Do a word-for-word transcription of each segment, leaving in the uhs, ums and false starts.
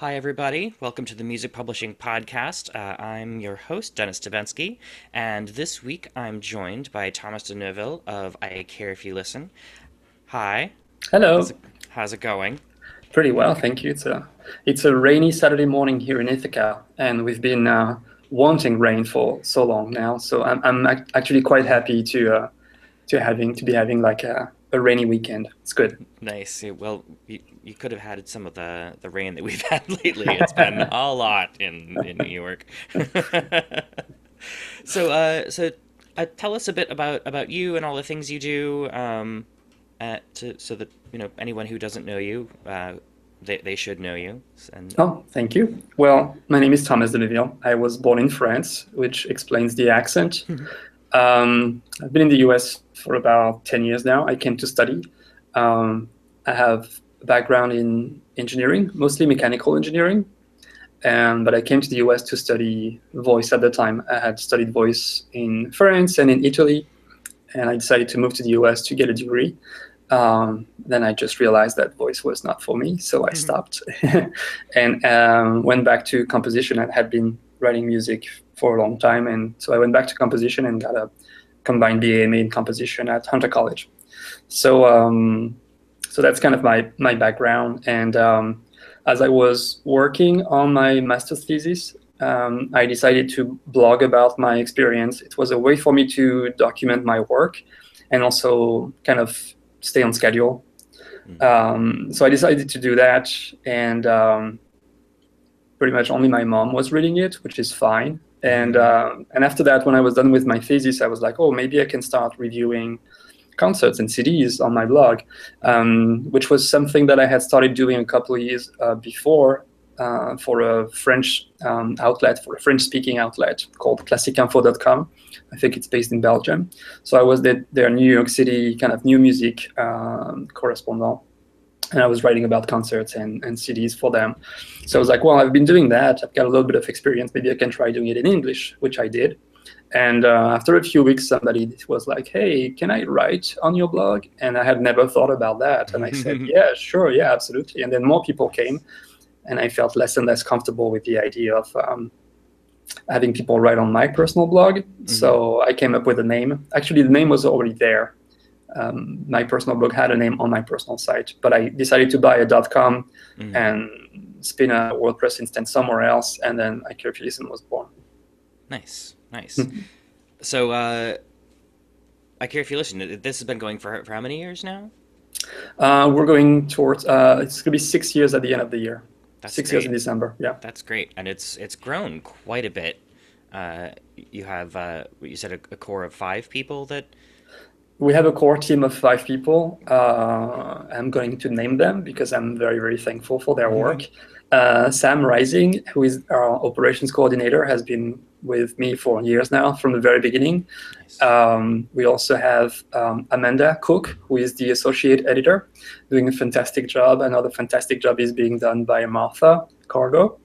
Hi, everybody. Welcome to the Music Publishing Podcast. Uh, I'm your host, Dennis Tobenski, and this week I'm joined by Thomas Deneuville of I Care If You Listen. Hi. Hello. How's it, how's it going? Pretty well, thank you. It's a, it's a rainy Saturday morning here in Ithaca, and we've been uh, wanting rain for so long now, so I'm, I'm ac- actually quite happy to uh, to having to be having like a a rainy weekend. It's good. Nice. Well, you, you could have had some of the, the rain that we've had lately. It's been a lot in, in New York. so uh, so uh, tell us a bit about, about you and all the things you do um, uh, to, so that you know anyone who doesn't know you, uh, they, they should know you. And... Oh, thank you. Well, my name is Thomas Deneuville. I was born in France, which explains the accent. Um, I've been in the U S for about ten years now. I came to study. Um, I have a background in engineering, mostly mechanical engineering. Um, but I came to the U S to study voice at the time. I had studied voice in France and in Italy. And I decided to move to the U S to get a degree. Um, then I just realized that voice was not for me. So I mm-hmm. stopped and um, went back to composition. I had been writing music for a long time, and so I went back to composition and got a combined B A M A in composition at Hunter College. So, um, so that's kind of my my background. And um, as I was working on my master's thesis, um, I decided to blog about my experience. It was a way for me to document my work and also kind of stay on schedule. Mm-hmm. Um, so I decided to do that, and um, pretty much only my mom was reading it, which is fine. And uh, and after that, when I was done with my thesis, I was like, oh, maybe I can start reviewing concerts and C Ds on my blog, um, which was something that I had started doing a couple of years uh, before uh, for a French um, outlet, for a French-speaking outlet called classic info dot com. I think it's based in Belgium. So I was the, their New York City kind of new music um, correspondent. And I was writing about concerts and, and C Ds for them. So I was like, well, I've been doing that. I've got a little bit of experience. Maybe I can try doing it in English, which I did. And uh, after a few weeks, somebody was like, hey, can I write on your blog? And I had never thought about that. And I said, yeah, sure. Yeah, absolutely. And then more people came. And I felt less and less comfortable with the idea of um, having people write on my personal blog. Mm-hmm. So I came up with a name. Actually, the name was already there. Um, my personal blog had a name on my personal site, but I decided to buy a .com mm. and spin a WordPress instance somewhere else, and then I Care If You Listen was born. Nice, nice. Mm-hmm. So uh, I Care If You Listen, this has been going for, for how many years now? Uh, we're going towards, uh, it's going to be six years at the end of the year. That's six great. years in December, yeah. That's great, and it's it's grown quite a bit. Uh, you have, uh, you said a, a core of five people that... We have a core team of five people. Uh, I'm going to name them because I'm very, very thankful for their work. Uh, Sam Rising, who is our operations coordinator, has been with me for years now from the very beginning. Nice. Um, we also have um, Amanda Cook, who is the associate editor, doing a fantastic job. Another fantastic job is being done by Martha Cargo.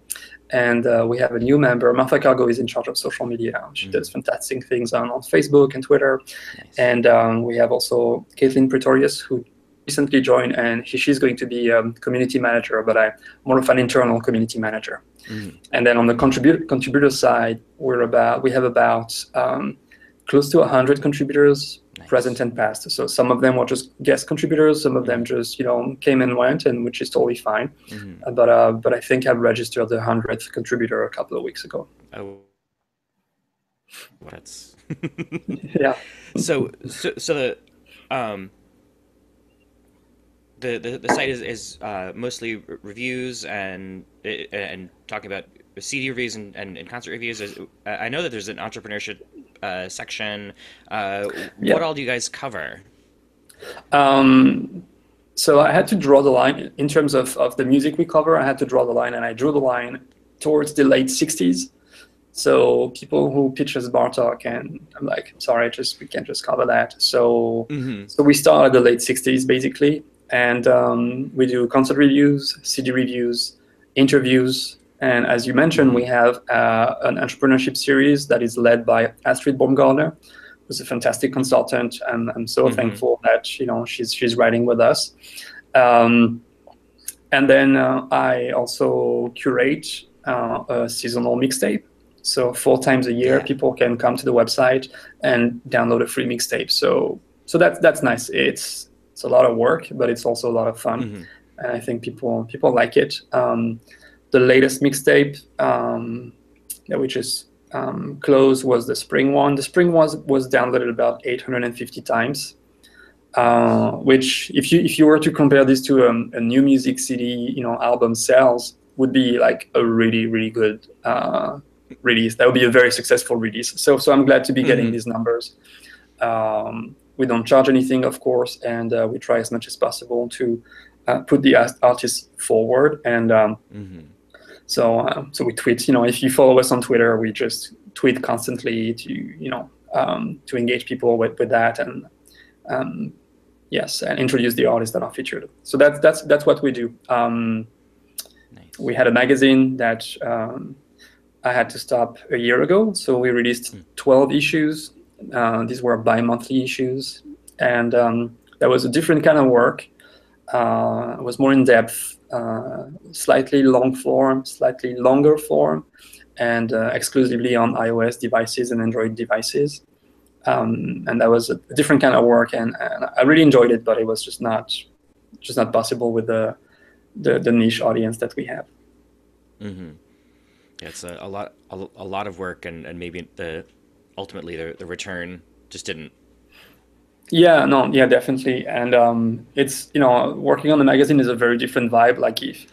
And uh, we have a new member. Martha Cargo is in charge of social media. She mm-hmm. does fantastic things on, on Facebook and Twitter. Nice. And um, we have also Caitlin Pretorius, who recently joined, and she, she's going to be a um, community manager, but I'm more of an internal community manager. Mm-hmm. And then on the contribu- contributor side, we're about we have about um, close to one hundred contributors, nice. Present and past. So some of them were just guest contributors, some of them just, you know, came and went, and which is totally fine. Mm-hmm. Uh, but uh, but I think I registered the one hundredth contributor a couple of weeks ago. Oh, that's yeah. So so so the um the the, the site is is uh, mostly reviews and and talking about C D reviews and, and, and concert reviews. I know that there's an entrepreneurship uh, section. Uh, yeah. What all do you guys cover? Um, so I had to draw the line in terms of, of the music we cover. I had to draw the line, and I drew the line towards the late sixties. So people who pitch us Bartok, and I'm like, sorry, just we can't just cover that. So mm-hmm. so we start at the late sixties basically, and um, we do concert reviews, C D reviews, interviews. And as you mentioned, we have uh, an entrepreneurship series that is led by Astrid Baumgartner, who's a fantastic consultant. And I'm so mm-hmm. thankful that, you know, she's she's writing with us. Um, And then uh, I also curate uh, a seasonal mixtape. So four times a year, yeah. people can come to the website and download a free mixtape. So so that's that's nice. It's it's a lot of work, but it's also a lot of fun, mm-hmm. and I think people people like it. Um, the latest mixtape um, that we just um, closed was the spring one. The spring one was, was downloaded about eight hundred fifty times. Uh, which, if you if you were to compare this to um, a new music C D, you know, album sales, would be like a really really good uh, release. That would be a very successful release. So so I'm glad to be getting mm-hmm. these numbers. Um, we don't charge anything, of course, and uh, we try as much as possible to uh, put the artists forward. And um, mm-hmm. so uh, so we tweet. You know, if you follow us on Twitter, we just tweet constantly to you know um, to engage people with with that and. Um, Yes, and introduce the artists that are featured. So that's that's that's what we do. Um, nice. We had a magazine that um, I had to stop a year ago. So we released mm. twelve issues. Uh, these were bi-monthly issues, and um, that was a different kind of work. Uh, it was more in depth, uh, slightly long form, slightly longer form, and uh, exclusively on iOS devices and Android devices. Um, and that was a different kind of work, and, and I really enjoyed it, but it was just not, just not possible with the, the, the niche audience that we have. Mm-hmm. Yeah, it's a, a lot, a, a lot of work, and, and maybe the, ultimately the, the return just didn't. Yeah, no, yeah, definitely, and um, it's you know working on the magazine is a very different vibe. Like if,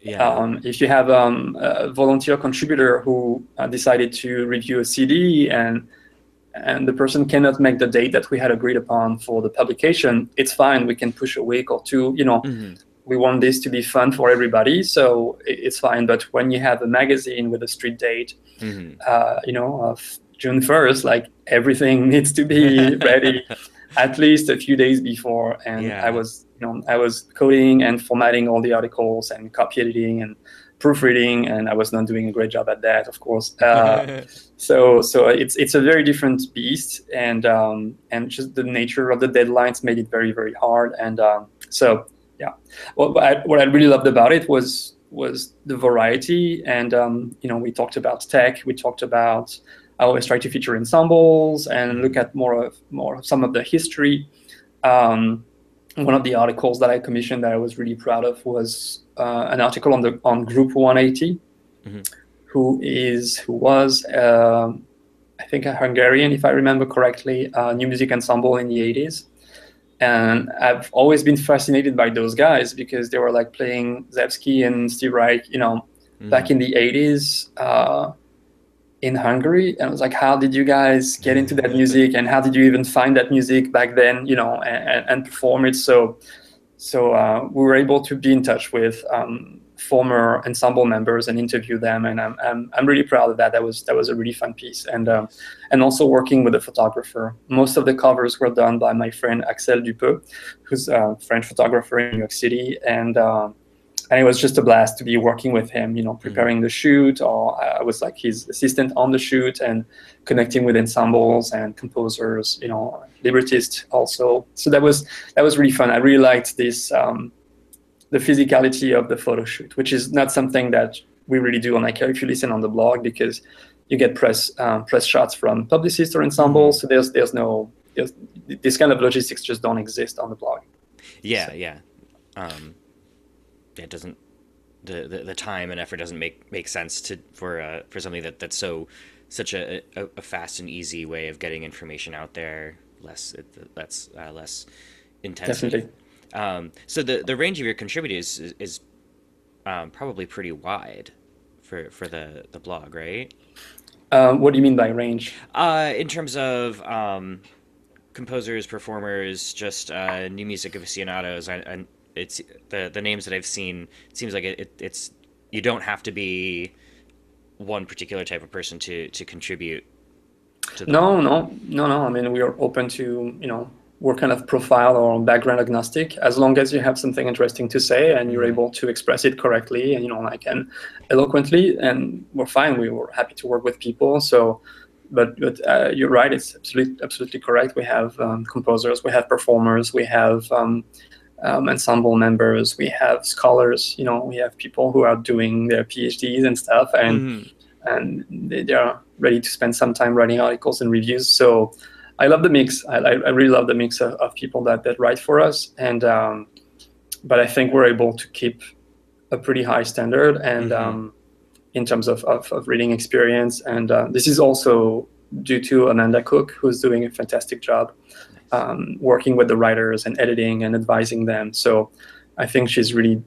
yeah. um, if you have um, a volunteer contributor who uh, decided to review a C D and. and the person cannot make the date that we had agreed upon for the publication, it's fine. We can push a week or two. You know, mm-hmm. we want this to be fun for everybody, so it's fine. But when you have a magazine with a street date, mm-hmm. uh, you know, of June first, like everything needs to be ready at least a few days before. And yeah. I was, you know, I was coding and formatting all the articles and copy editing and proofreading, and I was not doing a great job at that, of course. Uh, so, so it's it's a very different beast, and um, and just the nature of the deadlines made it very, very hard. And um, so, yeah, what I, what I really loved about it was was the variety. And um, you know, we talked about tech, we talked about I always try to feature ensembles and look at more of more of some of the history. Um, one of the articles that I commissioned that I was really proud of was. Uh, an article on the on Group one eighty, mm-hmm. who is who was uh, I think a Hungarian, if I remember correctly, uh, new music ensemble in the eighties, and I've always been fascinated by those guys because they were like playing Zewski and Steve Reich, you know, mm-hmm. back in the eighties uh, in Hungary, and I was like, how did you guys get into that music, and how did you even find that music back then, you know, and, and perform it so. So uh, we were able to be in touch with um, former ensemble members and interview them, and I'm I'm I'm really proud of that. That was that was a really fun piece, and um, and also working with a photographer. Most of the covers were done by my friend Axel Dupeux, who's a French photographer in New York City, and uh, and it was just a blast to be working with him. You know, preparing mm-hmm. the shoot, or I was like his assistant on the shoot, and connecting with ensembles and composers. You know. Librettist also, so that was that was really fun. I really liked this um, the physicality of the photo shoot, which is not something that we really do on I Care If You Listen on the blog because you get press uh, press shots from publicists or ensembles. So there's there's no there's, this kind of logistics just don't exist on the blog. Yeah, so. yeah, um, it doesn't the, the the time and effort doesn't make make sense to for uh, for something that that's so such a, a a fast and easy way of getting information out there. Less, it, that's uh, less intense. Definitely. Um, so the the range of your contributors is, is um, probably pretty wide for for the the blog, right? Um, what do you mean by range? Uh, in terms of um, composers, performers, just uh, new music aficionados. I, I, it's the the names that I've seen. It seems like it, it, it's you don't have to be one particular type of person to to contribute. No, no, no, no. I mean, we are open to, you know, we're kind of profile or background agnostic, as long as you have something interesting to say and you're able to express it correctly and, you know, like, and eloquently, and we're fine. We were happy to work with people. So, but, but uh, you're right. It's absolutely, absolutely correct. We have um, composers, we have performers, we have um, um, ensemble members, we have scholars, you know, we have people who are doing their PhDs and stuff, and mm. and they, they are ready to spend some time writing articles and reviews. So I love the mix. I, I really love the mix of, of people that, that write for us. And um, but I think we're able to keep a pretty high standard and mm-hmm. um, in terms of, of, of reading experience. And uh, this is also due to Amanda Cook, who's doing a fantastic job um, working with the writers and editing and advising them. So I think she's really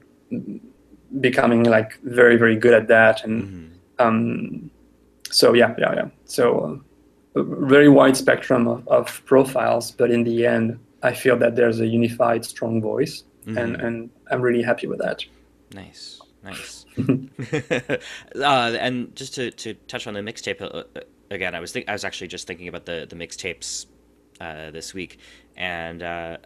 becoming like very, very good at that. And mm-hmm. um, so, yeah, yeah, yeah. So. Um, A very wide spectrum of, of profiles, but in the end, I feel that there's a unified, strong voice, mm-hmm. and, and I'm really happy with that. Nice, nice. uh, and just to, to touch on the mixtape uh, again, I was think I was actually just thinking about the the mixtapes uh, this week, and uh,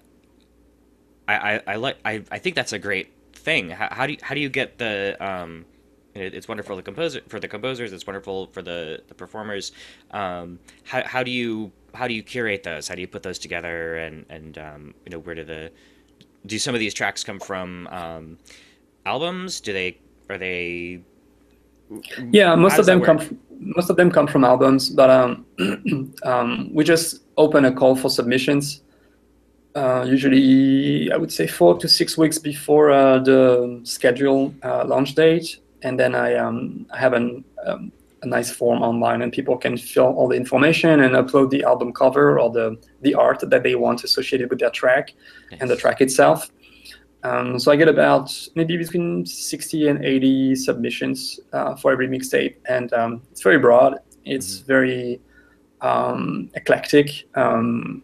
I I, I like I, I think that's a great thing. How, how do you, how do you get the um, it's wonderful the composer for the composers. It's wonderful for the, the performers. Um, how how do you how do you curate those? How do you put those together? And and um, you know, where do the do some of these tracks come from? Um, albums? Do they are they? Yeah, most of them come from, most of them come from albums. But um, um, we just open a call for submissions. Uh, usually, I would say four to six weeks before uh, the scheduled uh, launch date. And then I um, have an, um, a nice form online, and people can fill all the information and upload the album cover or the, the art that they want associated with their track nice. And the track itself. Um, so I get about maybe between sixty and eighty submissions uh, for every mixtape. And um, it's very broad. It's mm-hmm. very um, eclectic. Um,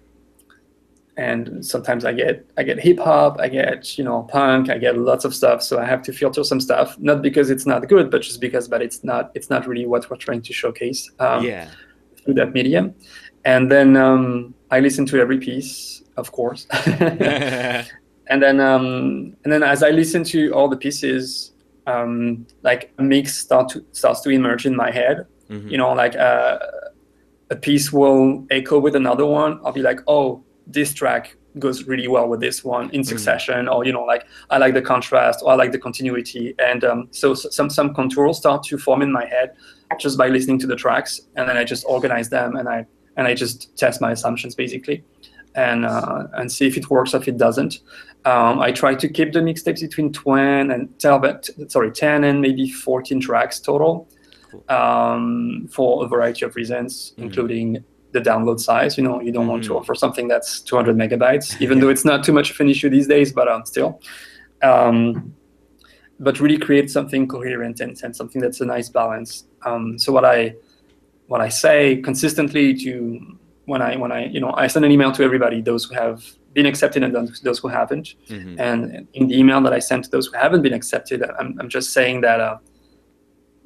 and sometimes I get I get hip hop, I get, you know, punk, I get lots of stuff. So I have to filter some stuff, not because it's not good, but just because but it's not it's not really what we're trying to showcase um, yeah. through that medium. And then um, I listen to every piece, of course. and then um, and then as I listen to all the pieces, um, like a mix start to, starts to emerge in my head. Mm-hmm. You know, like uh, a piece will echo with another one. I'll be like, oh, this track goes really well with this one in succession, mm. or, you know, like I like the contrast, or I like the continuity. And um, so some, some contours start to form in my head just by listening to the tracks. And then I just organize them, and I, and I just test my assumptions basically, and, uh, and see if it works or if it doesn't. Um, I try to keep the mixtapes between ten and maybe fourteen tracks total, cool. um, for a variety of reasons, mm. including the download size. You know, you don't want mm. to offer something that's two hundred megabytes, even though it's not too much of an issue these days, but um, still. Um, but really create something coherent and, and something that's a nice balance. Um, so what I what I say consistently to when I when I you know I send an email to everybody, those who have been accepted and those who haven't. Mm-hmm. And in the email that I send to those who haven't been accepted, I'm I'm just saying that. Uh,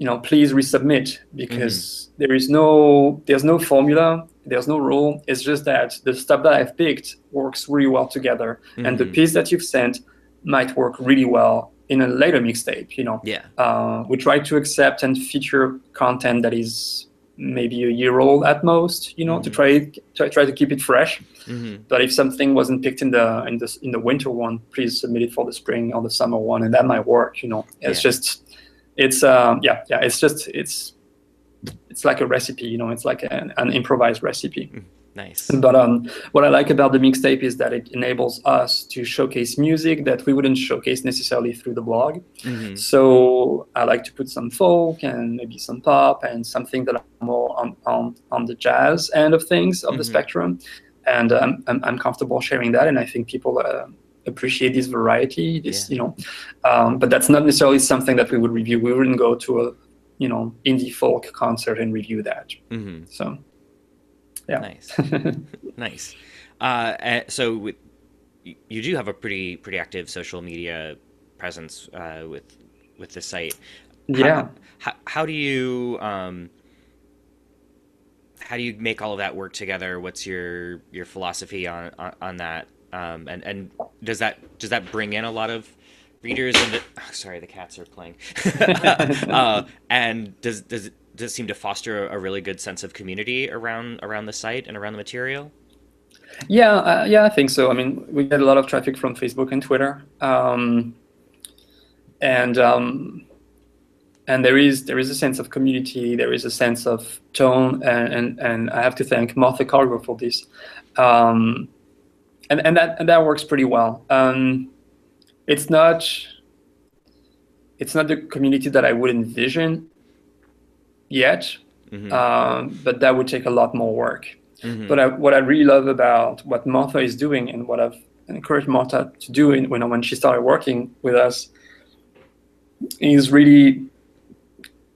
You know, please resubmit, because mm-hmm. there is no, there's no formula, there's no rule. It's just that the stuff that I've picked works really well together, mm-hmm. and the piece that you've sent might work really well in a later mixtape. You know, yeah. Uh, we try to accept and feature content that is maybe a year old at most. You know, mm-hmm. to try to try to keep it fresh. Mm-hmm. But if something wasn't picked in the in the in the winter one, please submit it for the spring or the summer one, and that might work. You know, it's yeah. just. It's um yeah yeah it's just it's it's like a recipe, you know, it's like an, an improvised recipe. Nice. But um what I like about the mixtape is that it enables us to showcase music that we wouldn't showcase necessarily through the blog. Mm-hmm. So I like to put some folk and maybe some pop and something that I'm more on on, on the jazz end of things of mm-hmm. the spectrum, and um, I'm I'm comfortable sharing that, and I think people. Uh, appreciate this variety, this yeah. you know, um, but that's not necessarily something that we would review. We wouldn't go to a, you know, indie folk concert and review that. Mm-hmm. So, yeah, nice, nice. Uh, so with, you do have a pretty pretty active social media presence uh, with with the site. How, yeah. How how do you um, how do you make all of that work together? What's your your philosophy on on, on that? Um, and, and does that does that bring in a lot of readers? And oh, sorry, the cats are playing. uh, and does does it, does it seem to foster a really good sense of community around around the site and around the material? Yeah, uh, yeah, I think so. I mean, we get a lot of traffic from Facebook and Twitter, um, and um, and there is there is a sense of community. There is a sense of tone, and and, and I have to thank Martha Cargo for this, um, and and that and that works pretty well. Um, it's not it's not the community that I would envision yet, mm-hmm. um, but that would take a lot more work. Mm-hmm. But I, what I really love about what Martha is doing and what I've encouraged Martha to do in, when, when she started working with us is really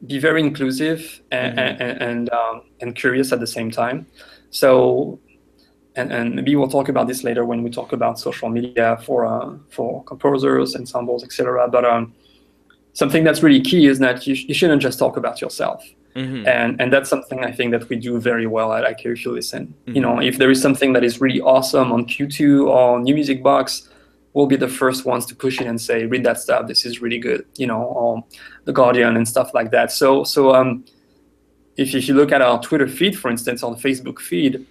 be very inclusive and mm-hmm. and, and, um, and curious at the same time. So, and, and maybe we'll talk about this later when we talk about social media for uh, for composers, ensembles, et cetera. But um, something that's really key is that you, sh- you shouldn't just talk about yourself. Mm-hmm. And and that's something I think that we do very well at I Care If You Listen. Mm-hmm. You know, if there is something that is really awesome on Q two or New Music Box, we'll be the first ones to push it and say, read that stuff. This is really good. You know, or The Guardian and stuff like that. So so um, if if you look at our Twitter feed, for instance, or the Facebook feed,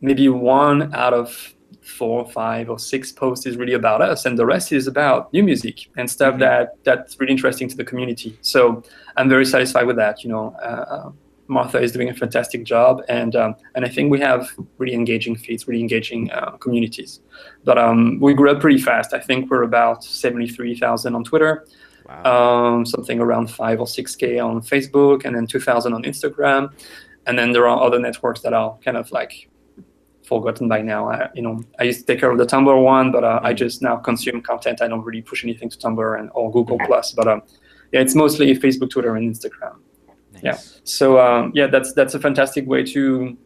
maybe one out of four, or five, or six posts is really about us, and the rest is about new music and stuff mm-hmm. that that's really interesting to the community. So I'm very satisfied with that. You know, uh, Martha is doing a fantastic job, and um, and I think we have really engaging feeds, really engaging uh, communities. But um, we grew up pretty fast. I think we're about seventy-three thousand on Twitter, wow. um, something around five or six k on Facebook, and then two thousand on Instagram, and then there are other networks that are kind of like forgotten by now. I, you know, I used to take care of the Tumblr one, but uh, mm-hmm. I just now consume content. I don't really push anything to Tumblr and or Google Plus, but um, yeah, it's mostly Facebook, Twitter, and Instagram. Nice. Yeah. So um, yeah, that's that's a fantastic way to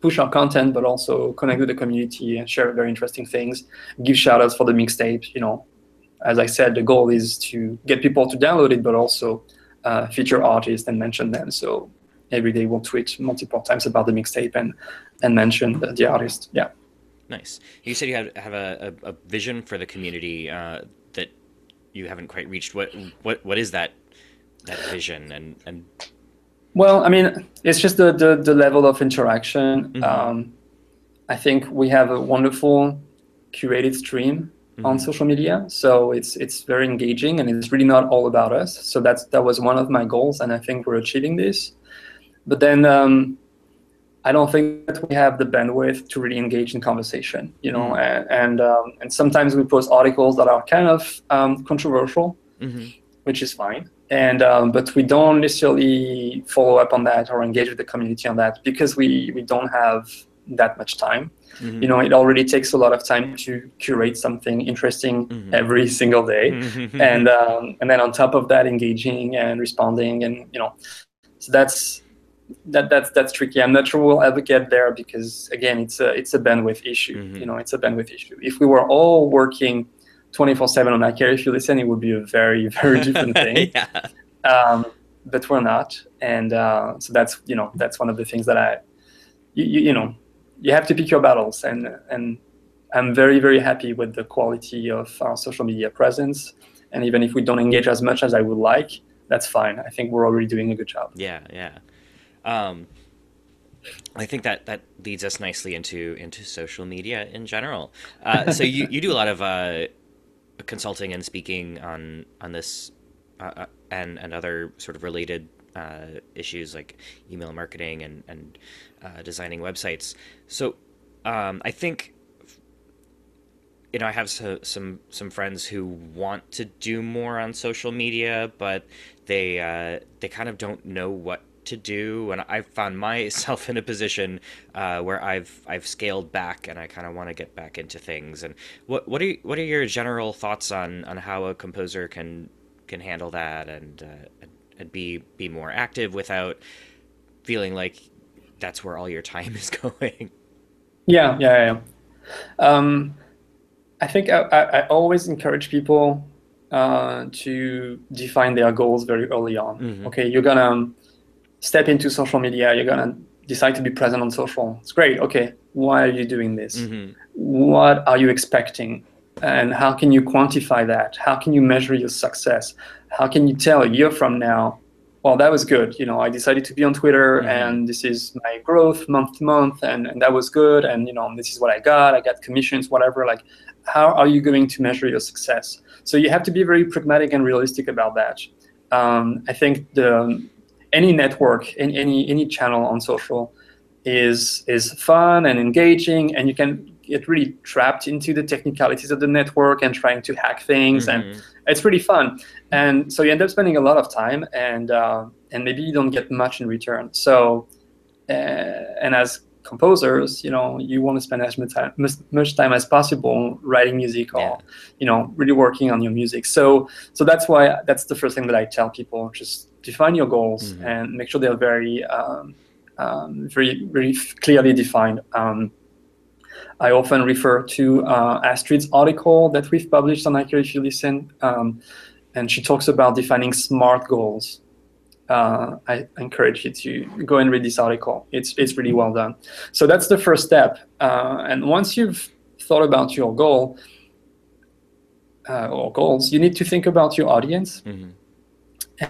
push our content, but also connect with the community and share very interesting things. Give shout outs for the mixtape. You know, as I said, the goal is to get people to download it, but also uh, feature artists and mention them. So every day we'll tweet multiple times about the mixtape and, and mention the, the artist. Yeah. Nice. You said you have, have a, a, a vision for the community uh, that you haven't quite reached. What what what is that that vision? And, and... Well, I mean, it's just the, the, the level of interaction. Mm-hmm. Um, I think we have a wonderful curated stream mm-hmm. on social media, so it's it's very engaging, and it's really not all about us. So that's that was one of my goals, and I think we're achieving this. But then um, I don't think that we have the bandwidth to really engage in conversation, you know, mm-hmm. and and, um, and sometimes we post articles that are kind of um, controversial, mm-hmm. which is fine. And um, but we don't necessarily follow up on that or engage with the community on that because we, we don't have that much time. Mm-hmm. You know, it already takes a lot of time to curate something interesting mm-hmm. every single day. Mm-hmm. And, um, and then on top of that, engaging and responding and, you know, so that's... That that's that's tricky. I'm not sure we'll ever get there because again, it's a it's a bandwidth issue. Mm-hmm. You know, it's a bandwidth issue. If we were all working twenty-four seven on I Care If You Listen, it would be a very very different thing. yeah. Um, but we're not, and uh, so that's you know that's one of the things that I, you, you you know, you have to pick your battles, and and I'm very very happy with the quality of our social media presence, and even if we don't engage as much as I would like, that's fine. I think we're already doing a good job. Yeah, yeah. Um, I think that, that leads us nicely into, into social media in general. Uh, so you, you do a lot of uh, consulting and speaking on on this uh, and and other sort of related uh, issues like email marketing and and uh, designing websites. So um, I think you know I have so, some some friends who want to do more on social media, but they uh, they kind of don't know what to do, and I found myself in a position uh, where I've I've scaled back, and I kind of want to get back into things. And what what are you, what are your general thoughts on, on how a composer can can handle that and uh, and be be more active without feeling like that's where all your time is going? Yeah, yeah, yeah. Um, I think I, I, I always encourage people uh, to define their goals very early on. Mm-hmm. Okay, you're gonna step into social media, you're gonna decide to be present on social. It's great, okay, why are you doing this? Mm-hmm. What are you expecting? And how can you quantify that? How can you measure your success? How can you tell a year from now well, that was good. You know, I decided to be on Twitter, mm-hmm. and this is my growth month to month, and, and that was good. And, you know, this is what I got. I got commissions, whatever. Like, how are you going to measure your success? So you have to be very pragmatic and realistic about that. Um, I think the any network, in any any channel on social is is fun and engaging, and you can get really trapped into the technicalities of the network and trying to hack things, mm-hmm. and it's pretty fun. And so you end up spending a lot of time, and uh, and maybe you don't get much in return. So, uh, and as composers, you know, you want to spend as much time, much time as possible writing music, or, yeah. you know, really working on your music. So, so that's why that's the first thing that I tell people: just define your goals, mm-hmm. and make sure they're very, um, um, very, very clearly defined. Um, I often refer to uh, Astrid's article that we've published on I Care If You Listen, um, and she talks about defining SMART goals. Uh, I encourage you to go and read this article. It's it's really well done. So that's the first step. Uh, and once you've thought about your goal uh, or goals, you need to think about your audience. Mm-hmm.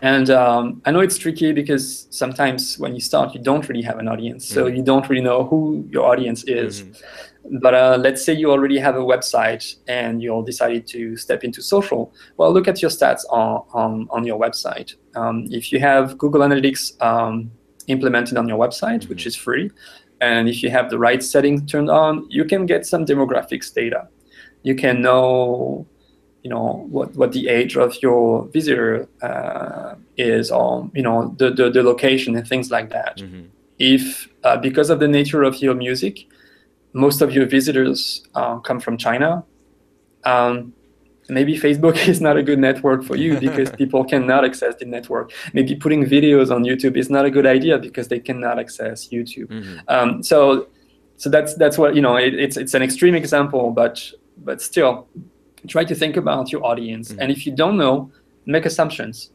And um, I know it's tricky, because sometimes when you start, you don't really have an audience. So mm-hmm. you don't really know who your audience is. Mm-hmm. But uh, let's say you already have a website and you all decided to step into social. Well, look at your stats on, on, on your website. Um, if you have Google Analytics um, implemented on your website, mm-hmm. which is free, and if you have the right settings turned on, you can get some demographics data. You can know... you know, what, what the age of your visitor uh, is, or, you know, the, the, the location and things like that. Mm-hmm. If, uh, because of the nature of your music, most of your visitors uh, come from China, um, maybe Facebook is not a good network for you, because people cannot access the network. Maybe putting videos on YouTube is not a good idea, because they cannot access YouTube. Mm-hmm. Um, so so that's, that's what, you know, it, it's, it's an extreme example, but but still, try to think about your audience. Mm-hmm. And if you don't know, make assumptions.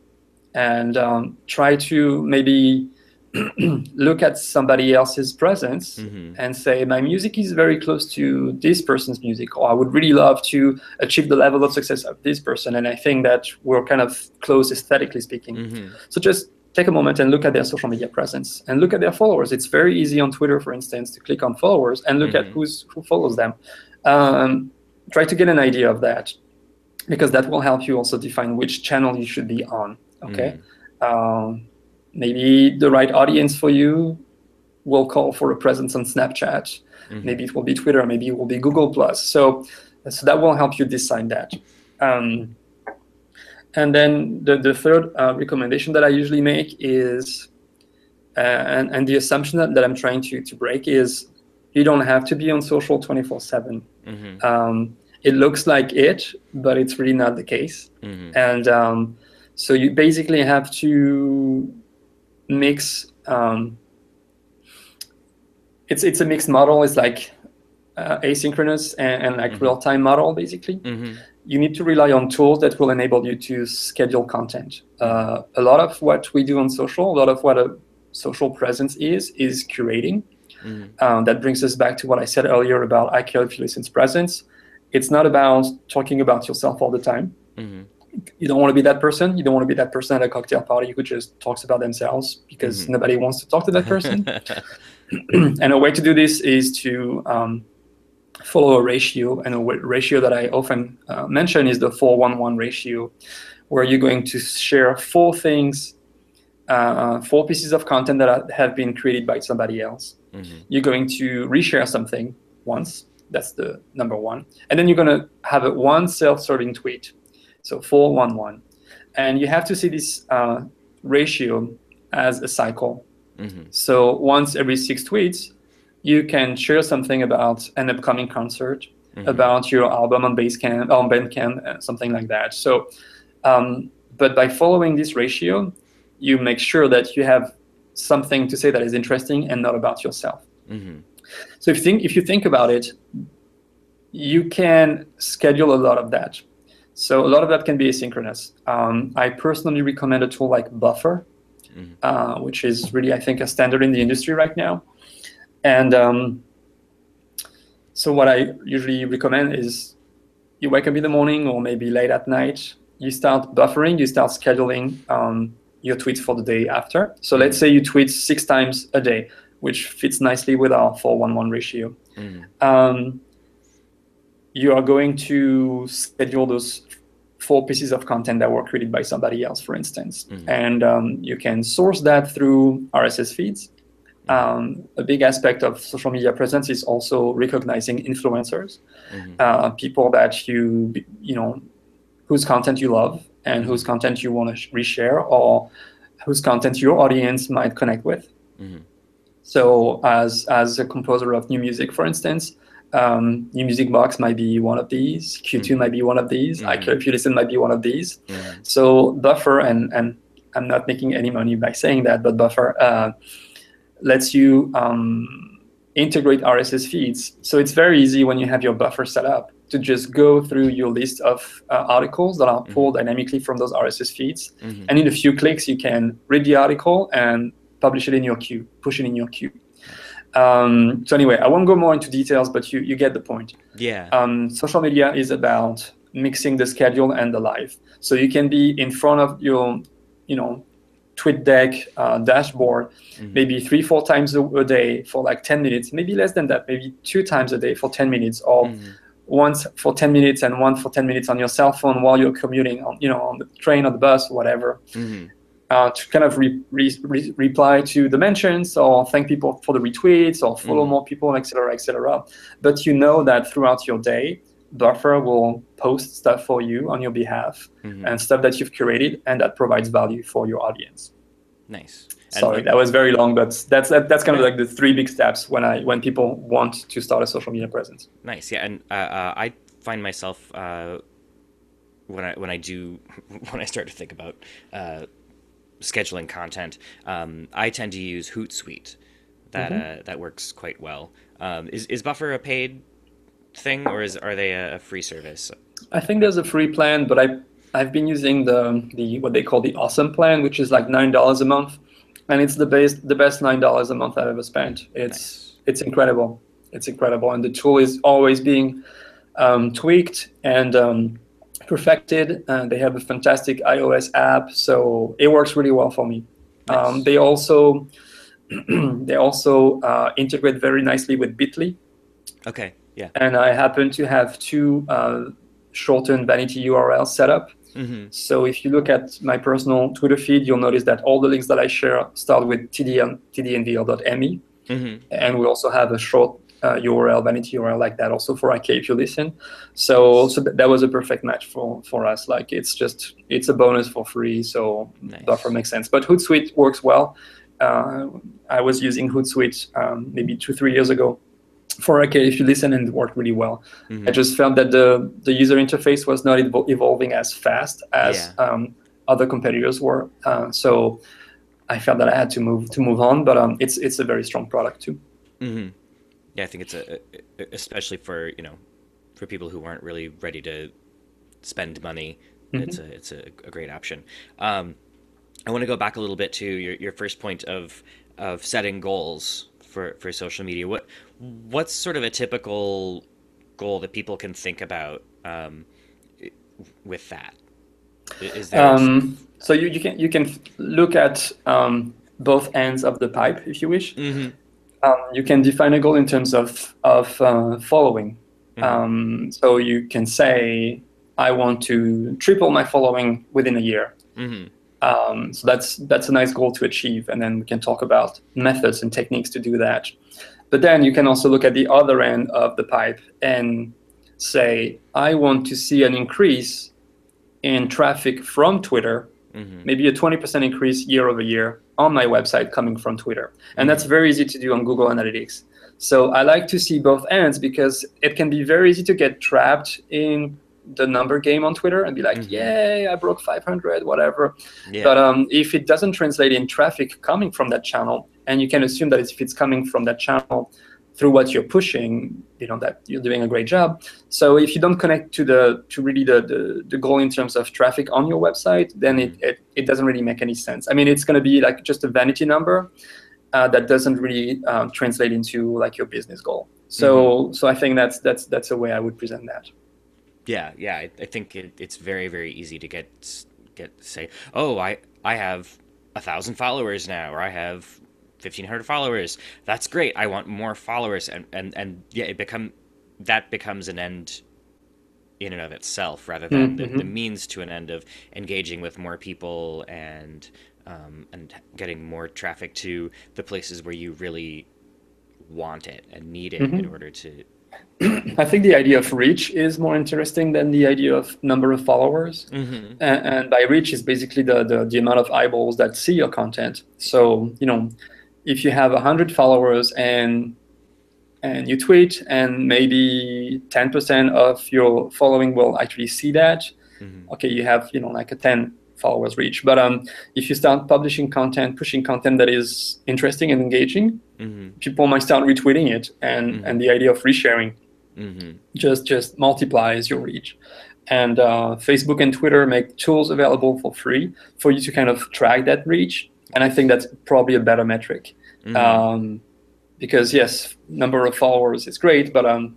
And um, try to maybe look at somebody else's presence, mm-hmm. and say, my music is very close to this person's music, or I would really love to achieve the level of success of this person. And I think that we're kind of close, aesthetically speaking. Mm-hmm. So just take a moment and look at their social media presence and look at their followers. It's very easy on Twitter, for instance, to click on followers and look mm-hmm. at who's, who follows them. Um, Try to get an idea of that, because that will help you also define which channel you should be on, okay? Mm. Um, maybe the right audience for you will call for a presence on Snapchat. Mm. Maybe it will be Twitter. Maybe it will be Google Plus. So, so that will help you decide that. Um, and then the, the third uh, recommendation that I usually make is, uh, and, and the assumption that, that I'm trying to, to break is, you don't have to be on social twenty-four seven. Mm-hmm. Um, it looks like it, but it's really not the case. Mm-hmm. And um, so you basically have to mix. Um, it's it's a mixed model. It's like uh, asynchronous and, and like mm-hmm. real-time model, basically. Mm-hmm. You need to rely on tools that will enable you to schedule content. Uh, a lot of what we do on social, a lot of what a social presence is, is curating. Mm-hmm. Um, that brings us back to what I said earlier about I Care If You Listen's presence. It's not about talking about yourself all the time. Mm-hmm. You don't want to be that person. You don't want to be that person at a cocktail party who just talks about themselves, because mm-hmm. nobody wants to talk to that person. And a way to do this is to um, follow a ratio. And a ratio that I often uh, mention is the four one one ratio, where you're going to share four things, uh, four pieces of content that are, have been created by somebody else. Mm-hmm. You're going to reshare something once. That's the number one. And then you're going to have a one self-serving tweet. So four one one. And you have to see this uh, ratio as a cycle. Mm-hmm. So once every six tweets, you can share something about an upcoming concert, mm-hmm. about your album on Basecamp, on Bandcamp, something like that. So, um, but by following this ratio, you make sure that you have something to say that is interesting and not about yourself. Mm-hmm. So if you think, if you think about it, you can schedule a lot of that. So a lot of that can be asynchronous. Um, I personally recommend a tool like Buffer, mm-hmm. uh, which is really, I think, a standard in the industry right now. And um, so what I usually recommend is you wake up in the morning or maybe late at night, you start buffering, you start scheduling um, your tweets for the day after. So let's say you tweet six times a day, which fits nicely with our four one one ratio. Mm. Um, you are going to schedule those four pieces of content that were created by somebody else, for instance. Mm-hmm. And um, you can source that through R S S feeds. Um, a big aspect of social media presence is also recognizing influencers, mm-hmm. uh, people that you, you know, whose content you love and mm-hmm. whose content you want to reshare or whose content your audience might connect with. Mm-hmm. So as, as a composer of new music, for instance, Um, New Music Box might be one of these, Q two mm-hmm. might be one of these, mm-hmm. I Care If You Listen might be one of these. Mm-hmm. So Buffer, and, and I'm not making any money by saying that, but Buffer uh, lets you um, integrate R S S feeds. So it's very easy when you have your Buffer set up to just go through your list of uh, articles that are mm-hmm. pulled dynamically from those R S S feeds. Mm-hmm. And in a few clicks, you can read the article and publish it in your queue, push it in your queue. Um, so anyway, I won't go more into details, but you, you get the point. Yeah. Um, social media is about mixing the schedule and the life. So you can be in front of your, you know, TweetDeck uh, dashboard, mm-hmm. maybe three, four times a, a day for like ten minutes, maybe less than that, maybe two times a day for ten minutes, or mm-hmm. once for ten minutes and one for ten minutes on your cell phone while you're commuting on, you know, on the train or the bus, or whatever. Mm-hmm. Uh, to kind of re re re reply to the mentions or thank people for the retweets or follow mm. more people, et cetera, et cetera. But you know that throughout your day, Buffer will post stuff for you on your behalf mm-hmm. and stuff that you've curated and that provides value for your audience. Nice. Sorry, that was very long, but that's that, that's kind of like the three big steps when I when people want to start a social media presence. Nice. Yeah, and uh, uh, I find myself uh, when I when I do when I start to think about uh, scheduling content, um, I tend to use Hootsuite. That mm-hmm. uh, that works quite well. Um, is is Buffer a paid thing, or is are they a free service? I think there's a free plan, but I I've been using the the what they call the Awesome plan, which is like nine dollars a month, and it's the best the best nine dollars a month I've ever spent. It's nice. It's incredible. It's incredible, and the tool is always being um, tweaked and. Um, perfected, and they have a fantastic iOS app, so it works really well for me. Nice. Um, they also they also uh, integrate very nicely with Bitly. Okay, yeah. And I happen to have two uh, shortened vanity U R Ls set up. Mm-hmm. So if you look at my personal Twitter feed, you'll notice that all the links that I share start with t d n v l dot m e. Mm-hmm. And we also have a short Uh, U R L, vanity U R L like that also for I Care If You Listen. So so th that was a perfect match for, for us. Like it's just, it's a bonus for free. So nice. Buffer makes sense. But Hootsuite works well. Uh, I was using Hootsuite um, maybe two, three years ago for I Care If You Listen, and it worked really well. Mm-hmm. I just felt that the, the user interface was not evol evolving as fast as yeah. um, other competitors were. Uh, so I felt that I had to move to move on, but um, it's, it's a very strong product too. Mm-hmm. Yeah, I think it's a, especially for, you know, for people who aren't really ready to spend money, mm-hmm. it's a it's a, a great option. Um, I want to go back a little bit to your, your first point of of setting goals for, for social media. What what's sort of a typical goal that people can think about um, with that? Is there um, so you you can you can look at um, both ends of the pipe if you wish. Mm-hmm. Um, you can define a goal in terms of, of uh, following. Mm-hmm. um, so you can say, I want to triple my following within a year. Mm-hmm. um, so that's, that's a nice goal to achieve. And then we can talk about methods and techniques to do that. But then you can also look at the other end of the pipe and say, I want to see an increase in traffic from Twitter, mm-hmm. maybe a twenty percent increase year over year on my website coming from Twitter. And that's very easy to do on Google Analytics. So I like to see both ends because it can be very easy to get trapped in the number game on Twitter and be like, mm-hmm. yay, I broke five hundred, whatever. Yeah. But um, if it doesn't translate in traffic coming from that channel, and you can assume that if it's coming from that channel through what you're pushing, you know, that you're doing a great job. So if you don't connect to the to really the, the, the goal in terms of traffic on your website, then it, it, it doesn't really make any sense. I mean, it's going to be like just a vanity number uh, that doesn't really um, translate into like your business goal. So mm-hmm. so I think that's that's that's a way I would present that. Yeah, yeah, I, I think it, it's very, very easy to get get say, oh, I I have a thousand followers now, or I have fifteen hundred followers. That's great. I want more followers. And, and, and yeah, it become, that becomes an end in and of itself, rather than mm-hmm. the, the means to an end of engaging with more people and, um, and getting more traffic to the places where you really want it and need it mm-hmm. in order to. I think the idea of reach is more interesting than the idea of number of followers. Mm-hmm. and, and by reach is basically the, the, the amount of eyeballs that see your content. So, you know, if you have one hundred followers and and you tweet and maybe ten percent of your following will actually see that, mm-hmm. okay, you have, you know, like a ten followers reach. But um, if you start publishing content, pushing content that is interesting and engaging, mm-hmm. people might start retweeting it, and, mm-hmm. and the idea of resharing mm-hmm. just, just multiplies your reach. And uh, Facebook and Twitter make tools available for free for you to kind of track that reach. And I think that's probably a better metric. Mm-hmm. Um, because yes, number of followers is great, but um,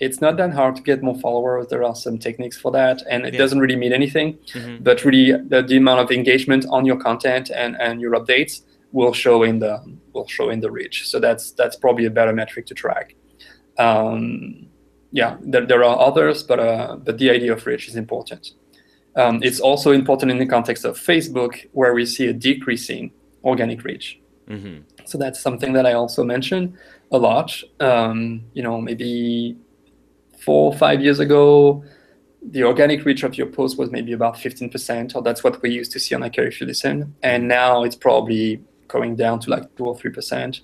it's not that hard to get more followers. There are some techniques for that, and it yeah. doesn't really mean anything. Mm-hmm. But really, the, the amount of engagement on your content and, and your updates will show in the will show in the reach. So that's that's probably a better metric to track. Um, yeah, there, there are others, but uh, but the idea of reach is important. Um, it's also important in the context of Facebook, where we see a decreasing organic reach. Mm-hmm. So that's something that I also mention a lot. Um, you know, maybe four or five years ago, the organic reach of your post was maybe about fifteen percent, or that's what we used to see on I Care If You Listen. And now it's probably going down to like two or three percent.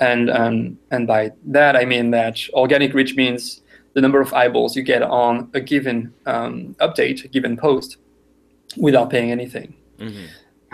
And um, and by that I mean that organic reach means the number of eyeballs you get on a given um, update, a given post, without paying anything. Mm-hmm.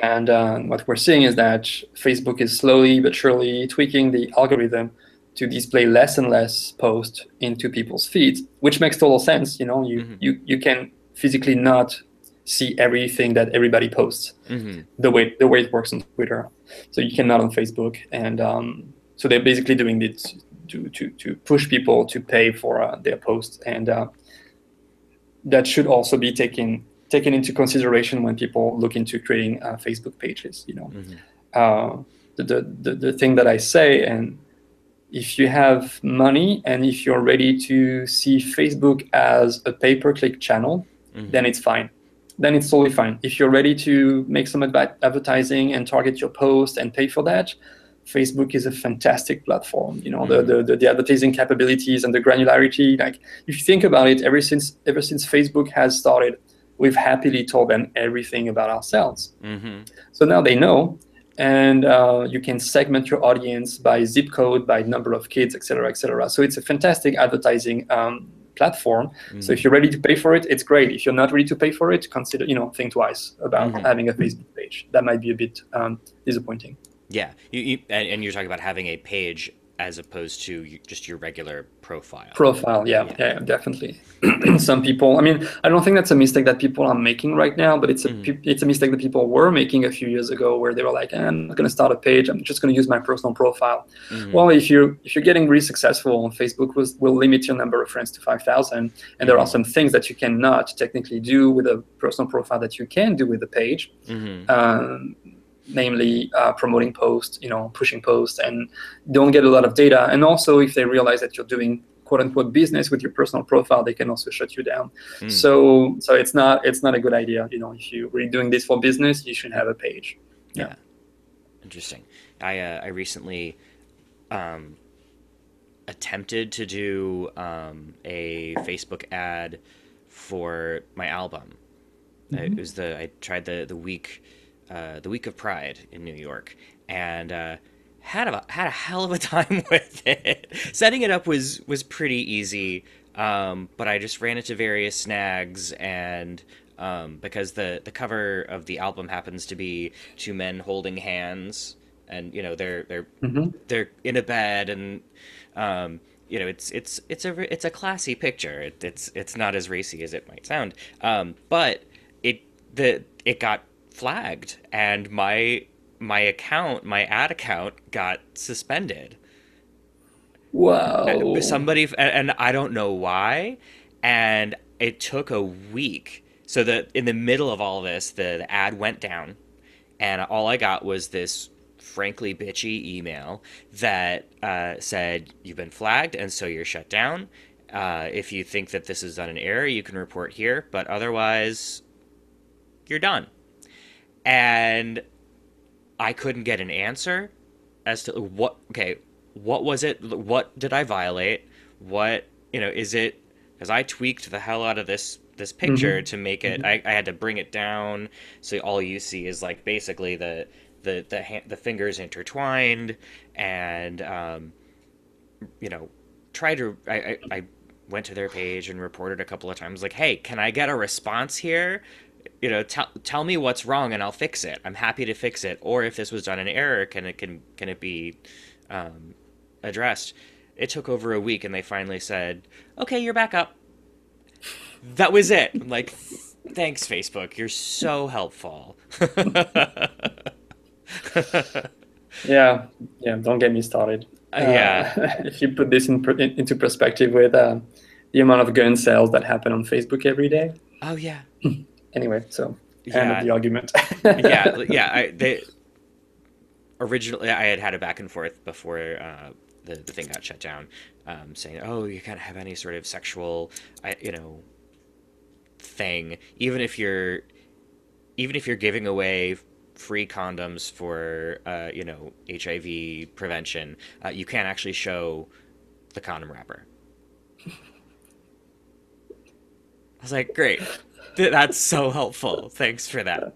And um, what we're seeing is that Facebook is slowly but surely tweaking the algorithm to display less and less posts into people's feeds, which makes total sense. You know, you mm-hmm. you, you can physically not see everything that everybody posts mm-hmm. the way the way it works on Twitter. So you cannot on Facebook, and um, so they're basically doing this to to to push people to pay for uh, their posts, and uh, that should also be taken. taken into consideration when people look into creating uh, Facebook pages. You know, mm-hmm. uh, the, the the thing that I say, and if you have money and if you're ready to see Facebook as a pay-per-click channel, mm-hmm. then it's fine. Then it's totally fine. If you're ready to make some adv- advertising and target your post and pay for that, Facebook is a fantastic platform. You know, mm-hmm. the, the the advertising capabilities and the granularity. Like, if you think about it, ever since ever since Facebook has started, we've happily told them everything about ourselves. Mm-hmm. So now they know, and uh, you can segment your audience by zip code, by number of kids, et cetera, et cetera. So it's a fantastic advertising um, platform. Mm-hmm. So if you're ready to pay for it, it's great. If you're not ready to pay for it, consider, you know, think twice about mm-hmm. having a Facebook page. That might be a bit um, disappointing. Yeah, you, you, and, and you're talking about having a page as opposed to just your regular profile. Profile, yeah, yeah, yeah definitely. Some people, I mean, I don't think that's a mistake that people are making right now, but it's a mm-hmm. it's a mistake that people were making a few years ago, where they were like, eh, I'm not going to start a page. I'm just going to use my personal profile. Mm-hmm. Well, if you if you're getting really successful, Facebook was, will limit your number of friends to five thousand, and mm-hmm. there are some things that you cannot technically do with a personal profile that you can do with a page. Mm-hmm. Um, namely uh, promoting posts, you know, pushing posts, and don't get a lot of data. And also, if they realize that you're doing quote unquote business with your personal profile, they can also shut you down. Mm. So so it's not it's not a good idea. You know, if you're really doing this for business, you should have a page. Yeah. yeah. Interesting. I uh, I recently um, attempted to do um, a Facebook ad for my album. Mm-hmm. It was the, I tried the, the week... Uh, the week of Pride in New York, and uh, had a had a hell of a time with it. Setting it up was was pretty easy, um, but I just ran into various snags, and um, because the the cover of the album happens to be two men holding hands, and you know they're they're mm-hmm. they're in a bed, and um, you know it's it's it's a it's a classy picture. It, it's it's not as racy as it might sound, um, but it the it got flagged, and my my account my ad account got suspended. Whoa. Somebody, and I don't know why, and it took a week. So that in the middle of all this, the, the ad went down, And all I got was this frankly bitchy email that uh, said, you've been flagged and so you're shut down. Uh, if you think that this is done in error, you can report here, but otherwise you're done. And I couldn't get an answer as to what, okay, what was it? What did I violate? What, you know, is it, because I tweaked the hell out of this this picture mm-hmm. to make it, mm-hmm. I, I had to bring it down. So all you see is like basically the, the, the, hand, the fingers intertwined and, um, you know, try to, I, I, I went to their page and reported a couple of times like, hey, can I get a response here? You know, tell tell me what's wrong and I'll fix it. I'm happy to fix it. Or if this was done in error, can it can can it be um, addressed? It took over a week, and they finally said, "Okay, you're back up." That was it. I'm like, thanks, Facebook. You're so helpful. yeah, yeah. Don't get me started. Uh, yeah. Uh, if you put this in, in, into perspective with uh, the amount of gun sales that happen on Facebook every day. Oh yeah. Anyway, so yeah. End of the argument. yeah, yeah. I, they originally I had had a back and forth before uh, the the thing got shut down, um, saying, "Oh, you can't have any sort of sexual, I, you know, thing. Even if you're, even if you're giving away free condoms for, uh, you know, H I V prevention, uh, you can't actually show the condom wrapper." I was like, "Great." That's so helpful. Thanks for that.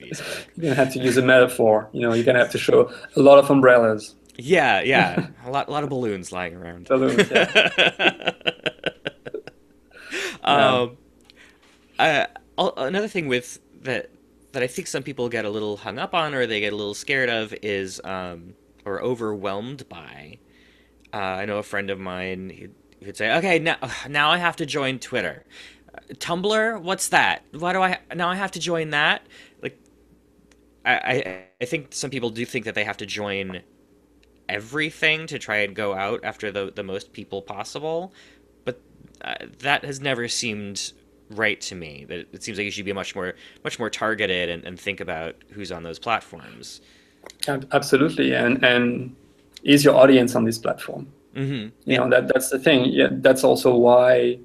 Facebook. You're gonna have to use a metaphor. You know, you're gonna have to show a lot of umbrellas. Yeah, yeah, a lot, a lot of balloons lying around. Balloons. Yeah. um, yeah. Uh, another thing with that that I think some people get a little hung up on, or they get a little scared of, is um, or overwhelmed by. Uh, I know a friend of mine he'd, he'd say, "Okay, now now I have to join Twitter." Tumblr, what's that? Why do I now I have to join that? Like, I, I I think some people do think that they have to join everything to try and go out after the the most people possible, but uh, that has never seemed right to me. That it seems like you should be much more much more targeted and, and think about who's on those platforms. Absolutely, and and is your audience on this platform? Mm-hmm. You yeah. know that that's the thing. Yeah, that's also why.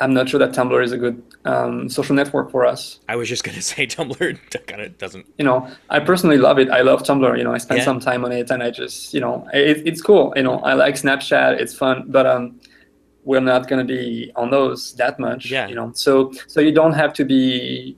I'm not sure that Tumblr is a good um, social network for us. I was just going to say Tumblr kind of doesn't. You know, I personally love it. I love Tumblr. You know, I spend yeah. some time on it, and I just, you know, it, it's cool. You know, I like Snapchat. It's fun, but um, we're not going to be on those that much. Yeah. You know, so so you don't have to be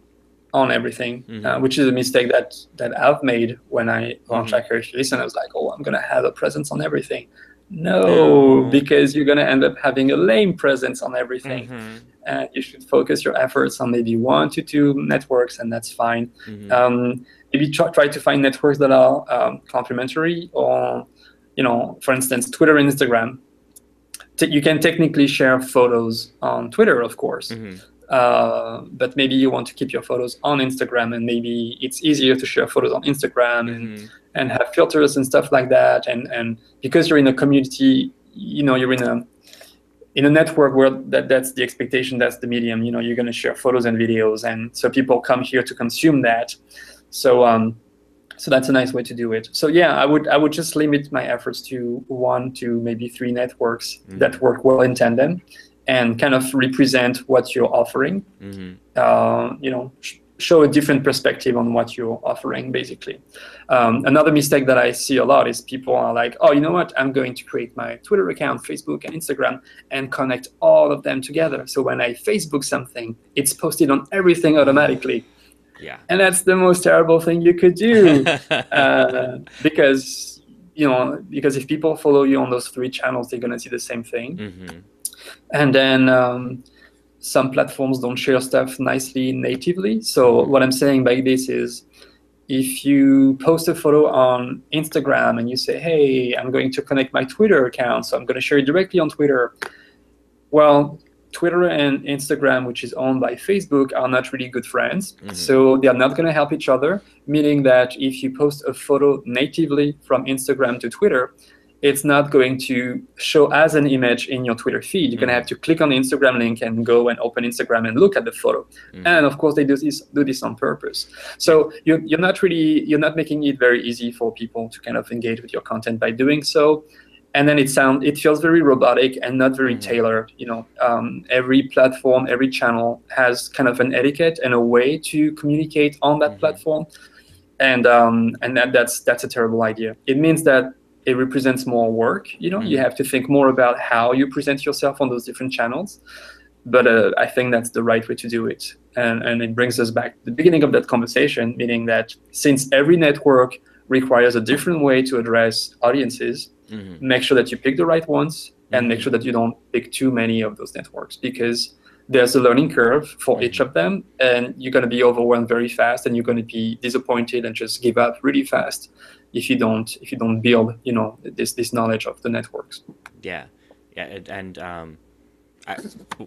on everything, mm-hmm. uh, which is a mistake that that I've made when I launched I Care If You Listen. I was like, oh, I'm going to have a presence on everything. No, because you're going to end up having a lame presence on everything. Mm-hmm. And you should focus your efforts on maybe one to two networks, and that's fine. Mm-hmm. Um, maybe try, try to find networks that are um, complementary or, you know, for instance, Twitter and Instagram. T- you can technically share photos on Twitter, of course, mm-hmm. uh, but maybe you want to keep your photos on Instagram, and maybe it's easier to share photos on Instagram mm-hmm. and and have filters and stuff like that, and and because you're in a community, you know, you're in a in a network where that that's the expectation, that's the medium. You know, you're going to share photos and videos, and so people come here to consume that. So um so that's a nice way to do it. So yeah, I would I would just limit my efforts to one to maybe three networks mm-hmm. that work well in tandem, and kind of represent what you're offering. Mm-hmm. Uh, you know. Show a different perspective on what you're offering, basically. Um, another mistake that I see a lot is people are like, oh, you know what? I'm going to create my Twitter account, Facebook, and Instagram, and connect all of them together. So when I Facebook something, it's posted on everything automatically. Yeah. And that's the most terrible thing you could do. uh, because, you know, because if people follow you on those three channels, they're going to see the same thing. Mm-hmm. And then... Um, some platforms don't share stuff nicely natively. So what I'm saying by this is, if you post a photo on Instagram and you say, hey, I'm going to connect my Twitter account, so I'm going to share it directly on Twitter. Well, Twitter and Instagram, which is owned by Facebook, are not really good friends. Mm-hmm. So they are not going to help each other, meaning that if you post a photo natively from Instagram to Twitter, it's not going to show as an image in your Twitter feed. You're mm-hmm. going to have to click on the Instagram link and go and open Instagram and look at the photo. Mm-hmm. And of course, they do this do this on purpose. So you're, you're not really, you're not making it very easy for people to kind of engage with your content by doing so. And then it sound, it feels very robotic and not very mm-hmm. tailored. You know, um, every platform, every channel has kind of an etiquette and a way to communicate on that mm-hmm. platform. And um, and that, that's that's a terrible idea. It means that it represents more work. You know, mm-hmm. you have to think more about how you present yourself on those different channels. But uh, I think that's the right way to do it. And, and it brings us back to the beginning of that conversation, meaning that since every network requires a different way to address audiences, mm-hmm. make sure that you pick the right ones mm-hmm. and make sure that you don't pick too many of those networks, because there's a learning curve for mm-hmm. each of them, and you're going to be overwhelmed very fast, and you're going to be disappointed and just give up really fast if you don't if you don't build, you know, this this knowledge of the networks. Yeah, yeah, and um, I,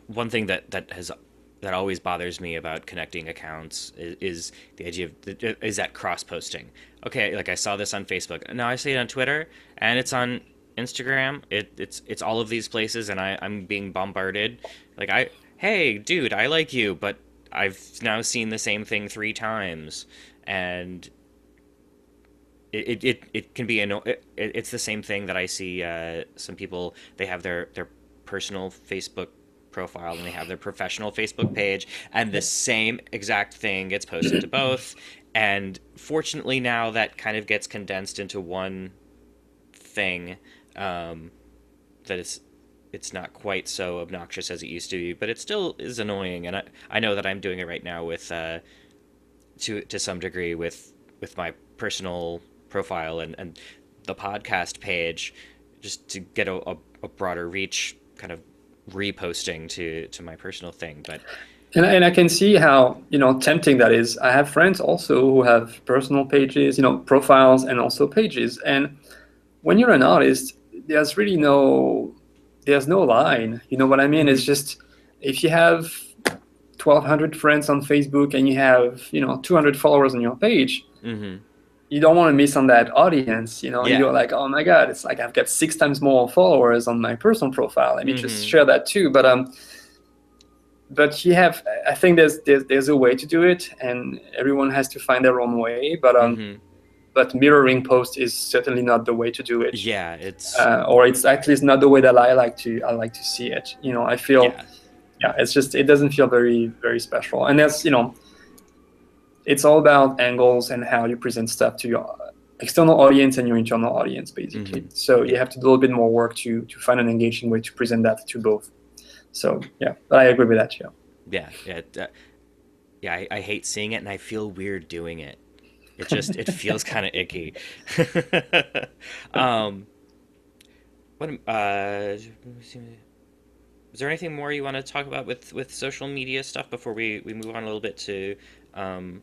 one thing that that has that always bothers me about connecting accounts is, is the idea of is that cross posting. Okay, like I saw this on Facebook, now I see it on Twitter, and it's on Instagram. It it's it's all of these places, and I I'm being bombarded. Like I. Hey, dude, I like you, but I've now seen the same thing three times, and it it, it can be anno- it, it's the same thing that I see. Uh, some people, they have their their personal Facebook profile and they have their professional Facebook page, and the same exact thing gets posted to both. And fortunately, now that kind of gets condensed into one thing, um, that it's. It's not quite so obnoxious as it used to be, but it still is annoying. And I, I know that I'm doing it right now with, uh, to to some degree with with my personal profile and, and the podcast page, just to get a, a, a broader reach, kind of reposting to, to my personal thing. But and I, and I can see how, you know, tempting that is. I have friends also who have personal pages, you know, profiles and also pages. And when you're an artist, there's really no... There's no line, you know what I mean? It's just, if you have twelve hundred friends on Facebook and you have, you know, two hundred followers on your page, mm-hmm. you don't want to miss on that audience, you know? Yeah. You're like, oh my God, it's like I've got six times more followers on my personal profile. Let me mm-hmm. just share that too. But um, but you have, I think there's, there's there's a way to do it, and everyone has to find their own way. But um. Mm-hmm. But mirroring posts is certainly not the way to do it. Yeah, it's uh, or it's at least not the way that I like to I like to see it. You know, I feel, yeah. yeah, it's just it doesn't feel very very special. And that's, you know, it's all about angles and how you present stuff to your external audience and your internal audience, basically. Mm-hmm. So you have to do a little bit more work to to find an engaging way to present that to both. So yeah, but I agree with that. Yeah, yeah, yeah, uh, yeah. I, I hate seeing it, and I feel weird doing it. It just, it feels kind of icky. um, what, uh, is there anything more you want to talk about with, with social media stuff before we, we move on a little bit to, um,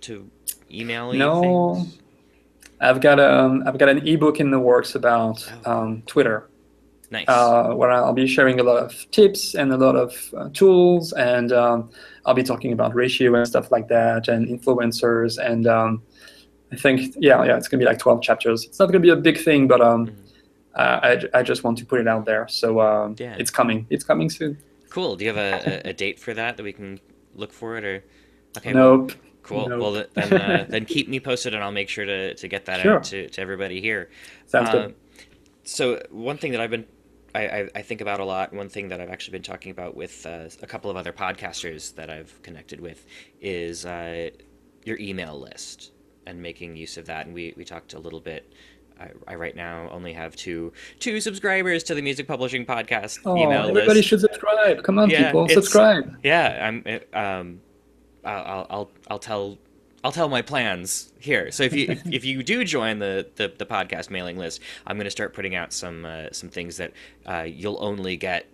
to email? No, things? I've got, um, I've got an ebook in the works about, um, Twitter. Nice. Uh, where I'll be sharing a lot of tips and a lot of uh, tools, and um, I'll be talking about ratio and stuff like that, and influencers, and um, I think yeah, yeah, it's gonna be like twelve chapters. It's not gonna be a big thing, but um, mm-hmm. uh, I I just want to put it out there, so um, yeah. it's coming, it's coming soon. Cool. Do you have a, a date for that that we can look for it, or? Okay, nope. Well, cool. Nope. Well, then uh, then keep me posted, and I'll make sure to to get that sure. out to to everybody here. Sounds um, good. So one thing that I've been I, I think about a lot. One thing that I've actually been talking about with uh, a couple of other podcasters that I've connected with is uh, your email list and making use of that. And we, we talked a little bit. I, I right now only have two two subscribers to the Music Publishing Podcast oh, email list. Everybody should subscribe. Come on, yeah, people, subscribe. Yeah, I'm. It, um, I'll I'll I'll tell. I'll tell my plans here. So if you if, if you do join the, the, the podcast mailing list, I'm going to start putting out some uh, some things that uh, you'll only get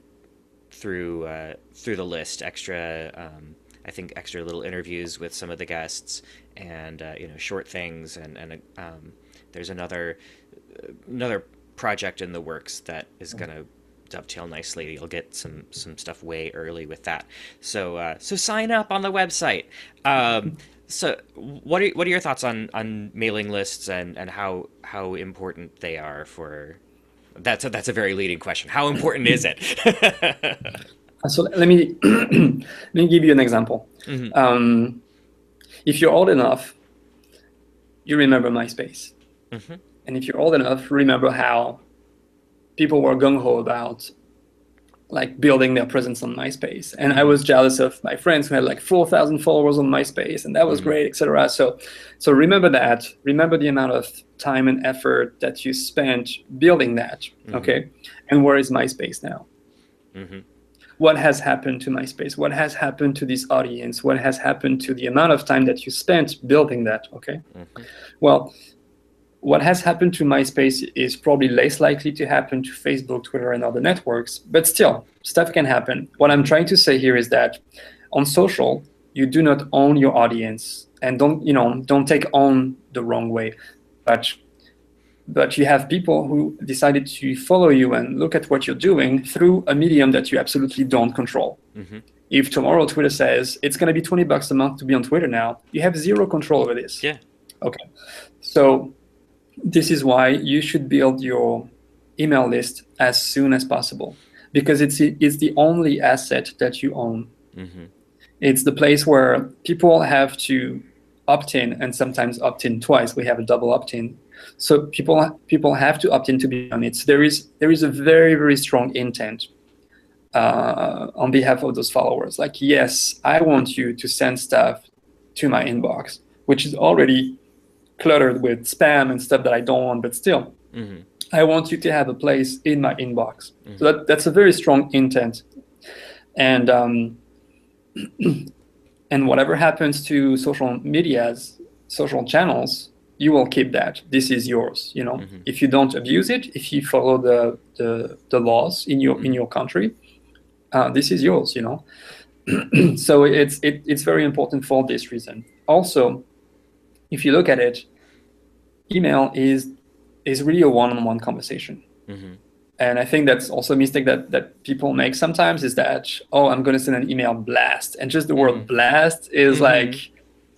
through uh, through the list. Extra, um, I think, extra little interviews with some of the guests, and uh, you know, short things. And and um, there's another another project in the works that is going to dovetail nicely. You'll get some some stuff way early with that. So uh, so sign up on the website. Um, So what are what are your thoughts on, on mailing lists and, and how how important they are for That's a, that's a very leading question. How important is it? So let me let me give you an example. Mm-hmm. Um, if you're old enough, you remember MySpace, mm-hmm. and if you're old enough, remember how people were gung ho about like building their presence on MySpace. And I was jealous of my friends who had like four thousand followers on MySpace, and that was mm-hmm. great, et cetera. So, so remember that. Remember the amount of time and effort that you spent building that. Mm-hmm. Okay, and where is MySpace now? Mm-hmm. What has happened to MySpace? What has happened to this audience? What has happened to the amount of time that you spent building that? Okay. Mm-hmm. Well, what has happened to MySpace is probably less likely to happen to Facebook, Twitter, and other networks, but still, stuff can happen. What I'm trying to say here is that on social, you do not own your audience, and don't, you know, don't take on the wrong way, but But you have people who decided to follow you and look at what you're doing through a medium that you absolutely don't control. Mm-hmm. If tomorrow Twitter says it's going to be twenty bucks a month to be on Twitter now, you have zero control over this. Yeah. Okay. So this is why you should build your email list as soon as possible, because it's it's the only asset that you own. Mm-hmm. It's the place where people have to opt in, and sometimes opt in twice. We have a double opt in. So people people have to opt in to be on it. So there is there is a very very strong intent uh, on behalf of those followers. Like, yes, I want you to send stuff to my inbox, which is already cluttered with spam and stuff that I don't want. But still, mm-hmm. I want you to have a place in my inbox. Mm-hmm. So that, that's a very strong intent. And um, and whatever happens to social medias, social channels, you will keep that. This is yours, you know. Mm-hmm. If you don't abuse it, if you follow the the, the laws in your mm-hmm. in your country, uh, this is yours, you know. So it's it, it's very important for this reason. Also, if you look at it, email is is really a one-on-one conversation. Mm-hmm. And I think that's also a mistake that, that people make sometimes, is that, oh, I'm going to send an email blast. And just the mm-hmm. word blast is mm-hmm. like,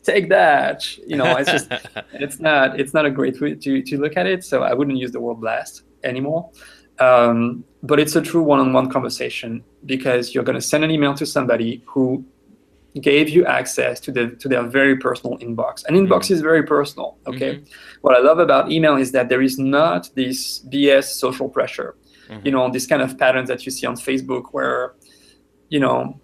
take that, you know. It's just it's not it's not a great way to, to look at it. So I wouldn't use the word blast anymore, um, but it's a true one-on-one conversation, because you're going to send an email to somebody who gave you access to the to their very personal inbox. An inbox mm-hmm. is very personal. Okay. Mm-hmm. What I love about email is that there is not this B S social pressure, mm-hmm. you know, this kind of patterns that you see on Facebook where, you know,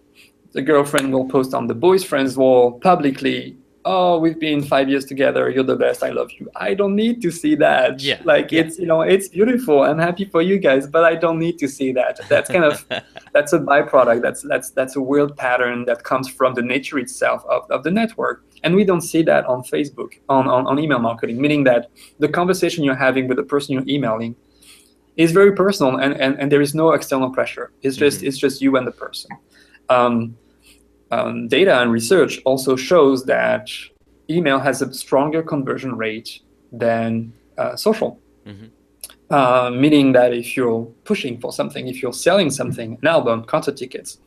the girlfriend will post on the boyfriend's wall publicly, oh, we've been five years together, you're the best, I love you. I don't need to see that. Yeah. Like, yeah. It's, you know, it's beautiful. I'm happy for you guys, but I don't need to see that. That's kind of, that's a byproduct. That's, that's, that's a weird pattern that comes from the nature itself of, of the network. And we don't see that on Facebook, on, on, on email marketing, meaning that the conversation you're having with the person you're emailing is very personal, and, and, and there is no external pressure. It's just, mm-hmm. it's just you and the person. Um, Um, data and research also shows that email has a stronger conversion rate than uh, social, mm-hmm. uh, meaning that if you're pushing for something, if you're selling something, an album, concert tickets,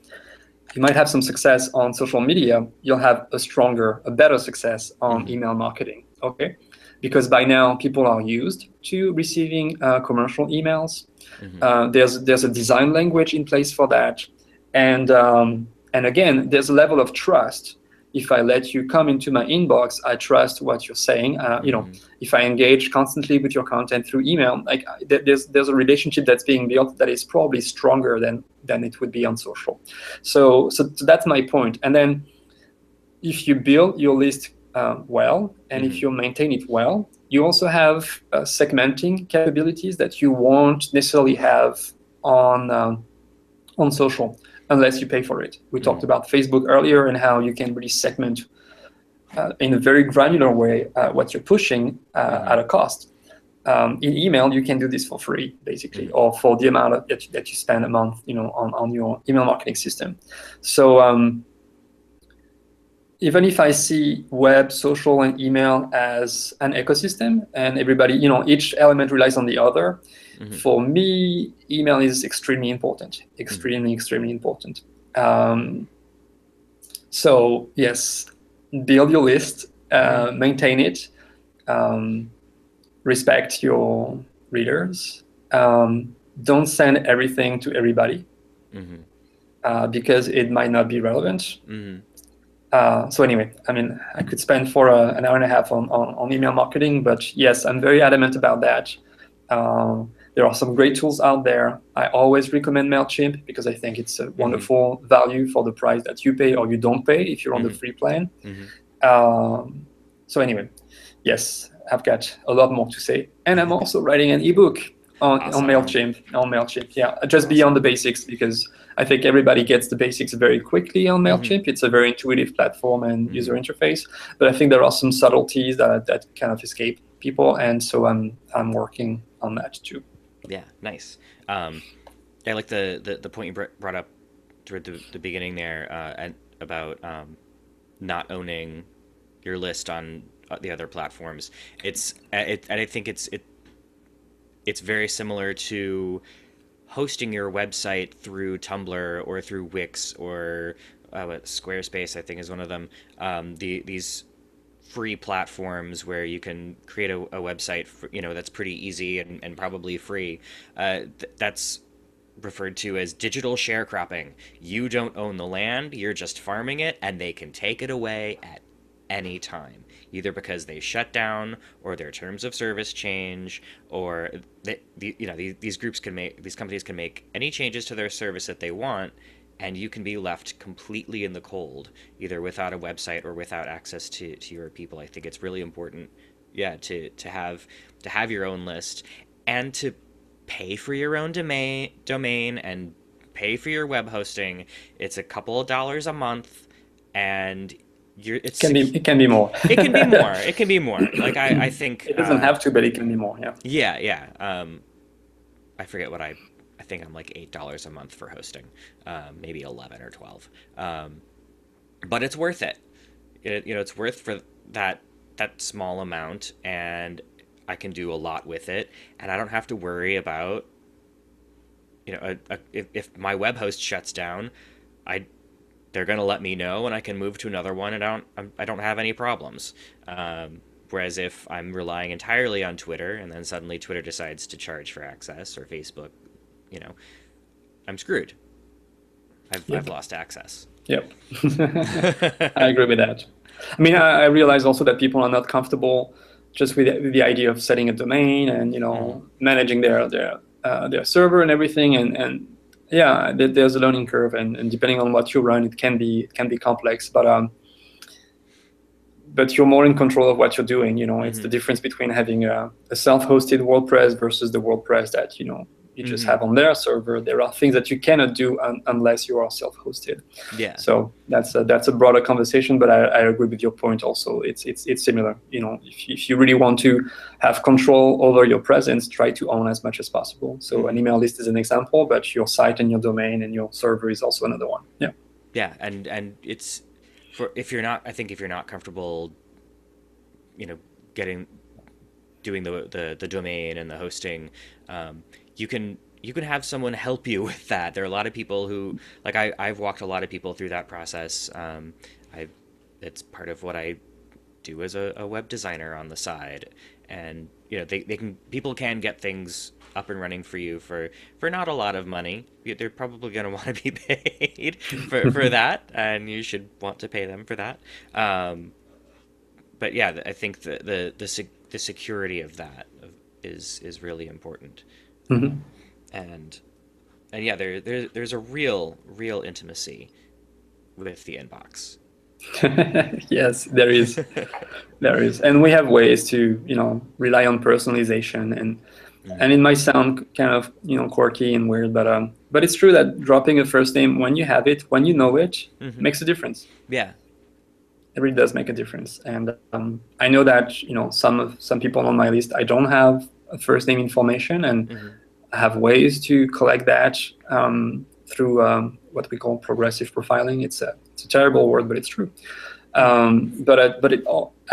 you might have some success on social media. You'll have a stronger, a better success on mm-hmm. email marketing, okay? Because by now, people are used to receiving uh, commercial emails. Mm-hmm. Uh, there's, there's a design language in place for that. And... Um, And again, there's a level of trust. If I let you come into my inbox, I trust what you're saying. Uh, you know, mm-hmm. if I engage constantly with your content through email, like there's there's a relationship that's being built that is probably stronger than than it would be on social. So so, so that's my point. And then, if you build your list uh, well, and mm-hmm. if you maintain it well, you also have uh, segmenting capabilities that you won't necessarily have on um, on social, unless you pay for it. We talked about Facebook earlier and how you can really segment uh, in a very granular way uh, what you're pushing uh, mm-hmm. at a cost. Um, in email, you can do this for free, basically, mm-hmm. or for the amount of, that, you, that you spend a month, you know, on, on your email marketing system. So um, even if I see web, social, and email as an ecosystem, and everybody, you know, each element relies on the other, mm-hmm. for me, email is extremely important, extremely, mm-hmm. extremely important. Um, so yes, build your list, uh, maintain it, um, respect your readers, um, don't send everything to everybody, mm-hmm. uh, because it might not be relevant. Mm-hmm. Uh, so anyway, I mean, I could spend for uh, an hour and a half on, on, on email marketing, but yes, I'm very adamant about that. Um, there are some great tools out there. I always recommend MailChimp because I think it's a wonderful mm-hmm. value for the price that you pay or you don't pay if you're on mm-hmm. the free plan. Mm-hmm. Um, so anyway, yes, I've got a lot more to say. And I'm also writing an ebook on, awesome. on MailChimp, on MailChimp, yeah, just awesome. Beyond the basics, because I think everybody gets the basics very quickly on MailChimp. Mm-hmm. It's a very intuitive platform and mm-hmm. user interface, but I think there are some subtleties that, that kind of escape people, and so I'm I'm working on that too. Yeah, nice. Um, I like the, the, the point you brought up toward the, the beginning there uh, about um, not owning your list on the other platforms. It's it, and I think it's it it's very similar to hosting your website through Tumblr or through Wix or uh, Squarespace, I think, is one of them. Um, the these free platforms where you can create a, a website, for, you know, that's pretty easy and, and probably free. Uh, th- that's referred to as digital sharecropping. You don't own the land; you're just farming it, and they can take it away at any time, either because they shut down or their terms of service change, or they, the, you know, these, these groups can make, these companies can make any changes to their service that they want, and you can be left completely in the cold, either without a website or without access to, to your people. I think it's really important, yeah, to, to have to have your own list and to pay for your own domain domain and pay for your web hosting. It's a couple of dollars a month, and You're, it's, it can be. It can be more. it can be more. It can be more. Like I, I think it doesn't uh, have to, but it can be more. Yeah. Yeah, yeah. Um, I forget what I. I think I'm like eight dollars a month for hosting, um, maybe eleven or twelve. Um, but it's worth it. it. You know, it's worth for that that small amount, and I can do a lot with it, and I don't have to worry about. You know, a, a, if if my web host shuts down, I. They're going to let me know, and I can move to another one, and I don't, I don't have any problems. Um, whereas if I'm relying entirely on Twitter, and then suddenly Twitter decides to charge for access, or Facebook, you know, I'm screwed. I've, yep. I've lost access. Yep. I agree with that. I mean, I, I realize also that people are not comfortable just with the, with the idea of setting a domain and, you know, mm-hmm. managing their, their, uh, their server and everything, and, and yeah, there's a learning curve, and, and depending on what you run, it can be it can be complex. But um, but you're more in control of what you're doing. You know, it's mm-hmm. the difference between having a, a self-hosted WordPress versus the WordPress that you know you mm-hmm. just have on their server. There are things that you cannot do un- unless you are self-hosted. Yeah. So that's a, that's a broader conversation. But I, I agree with your point. Also, it's it's it's similar. You know, if if you really want to have control over your presence, try to own as much as possible. So mm-hmm. an email list is an example, but your site and your domain and your server is also another one. Yeah. Yeah, and and it's for if you're not, I think if you're not comfortable, you know, getting doing the the, the domain and the hosting, um, you can you can have someone help you with that. There are a lot of people who, like I I've walked a lot of people through that process. Um, I it's part of what I do as a, a web designer on the side. And you know, they, they can people can get things up and running for you for, for not a lot of money. They're probably going to want to be paid for, for that, and you should want to pay them for that. Um, but yeah, I think the the the, se- the security of that is is really important. Mm-hmm. And and yeah, there there there's a real real intimacy with the inbox. Yes, there is, there is, and we have ways to, you know, rely on personalization, and mm-hmm. and it might sound kind of, you know, quirky and weird, but um, but it's true that dropping a first name when you have it, when you know it, mm-hmm. makes a difference. Yeah, it really does make a difference, and um, I know that, you know, some of some people on my list I don't have a first name information, and mm-hmm. I have ways to collect that um, through um, what we call progressive profiling. It's a It's a terrible word, but it's true. Um, but I, but it,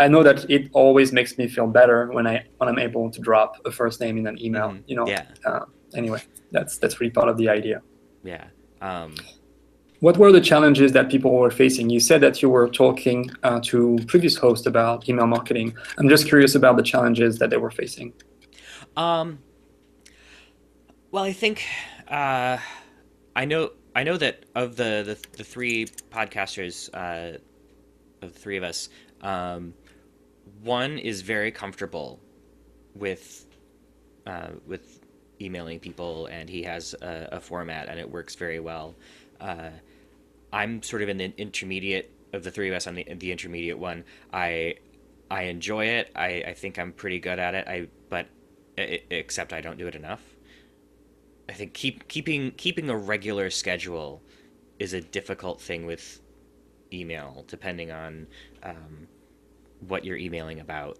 I know that it always makes me feel better when I when I'm able to drop a first name in an email. Mm-hmm. You know. Yeah. Uh, anyway, that's that's really part of the idea. Yeah. Um, what were the challenges that people were facing? You said that you were talking uh, to previous hosts about email marketing. I'm just curious about the challenges that they were facing. Um. Well, I think uh, I know I know that of the, the, the three podcasters, uh, of the three of us, um, one is very comfortable with uh, with emailing people, and he has a, a format, and it works very well. Uh, I'm sort of in the intermediate of the three of us. I'm the, the intermediate one. I I enjoy it. I, I think I'm pretty good at it. I but it, except I don't do it enough. I think keep, keeping keeping a regular schedule is a difficult thing with email, depending on um, what you're emailing about,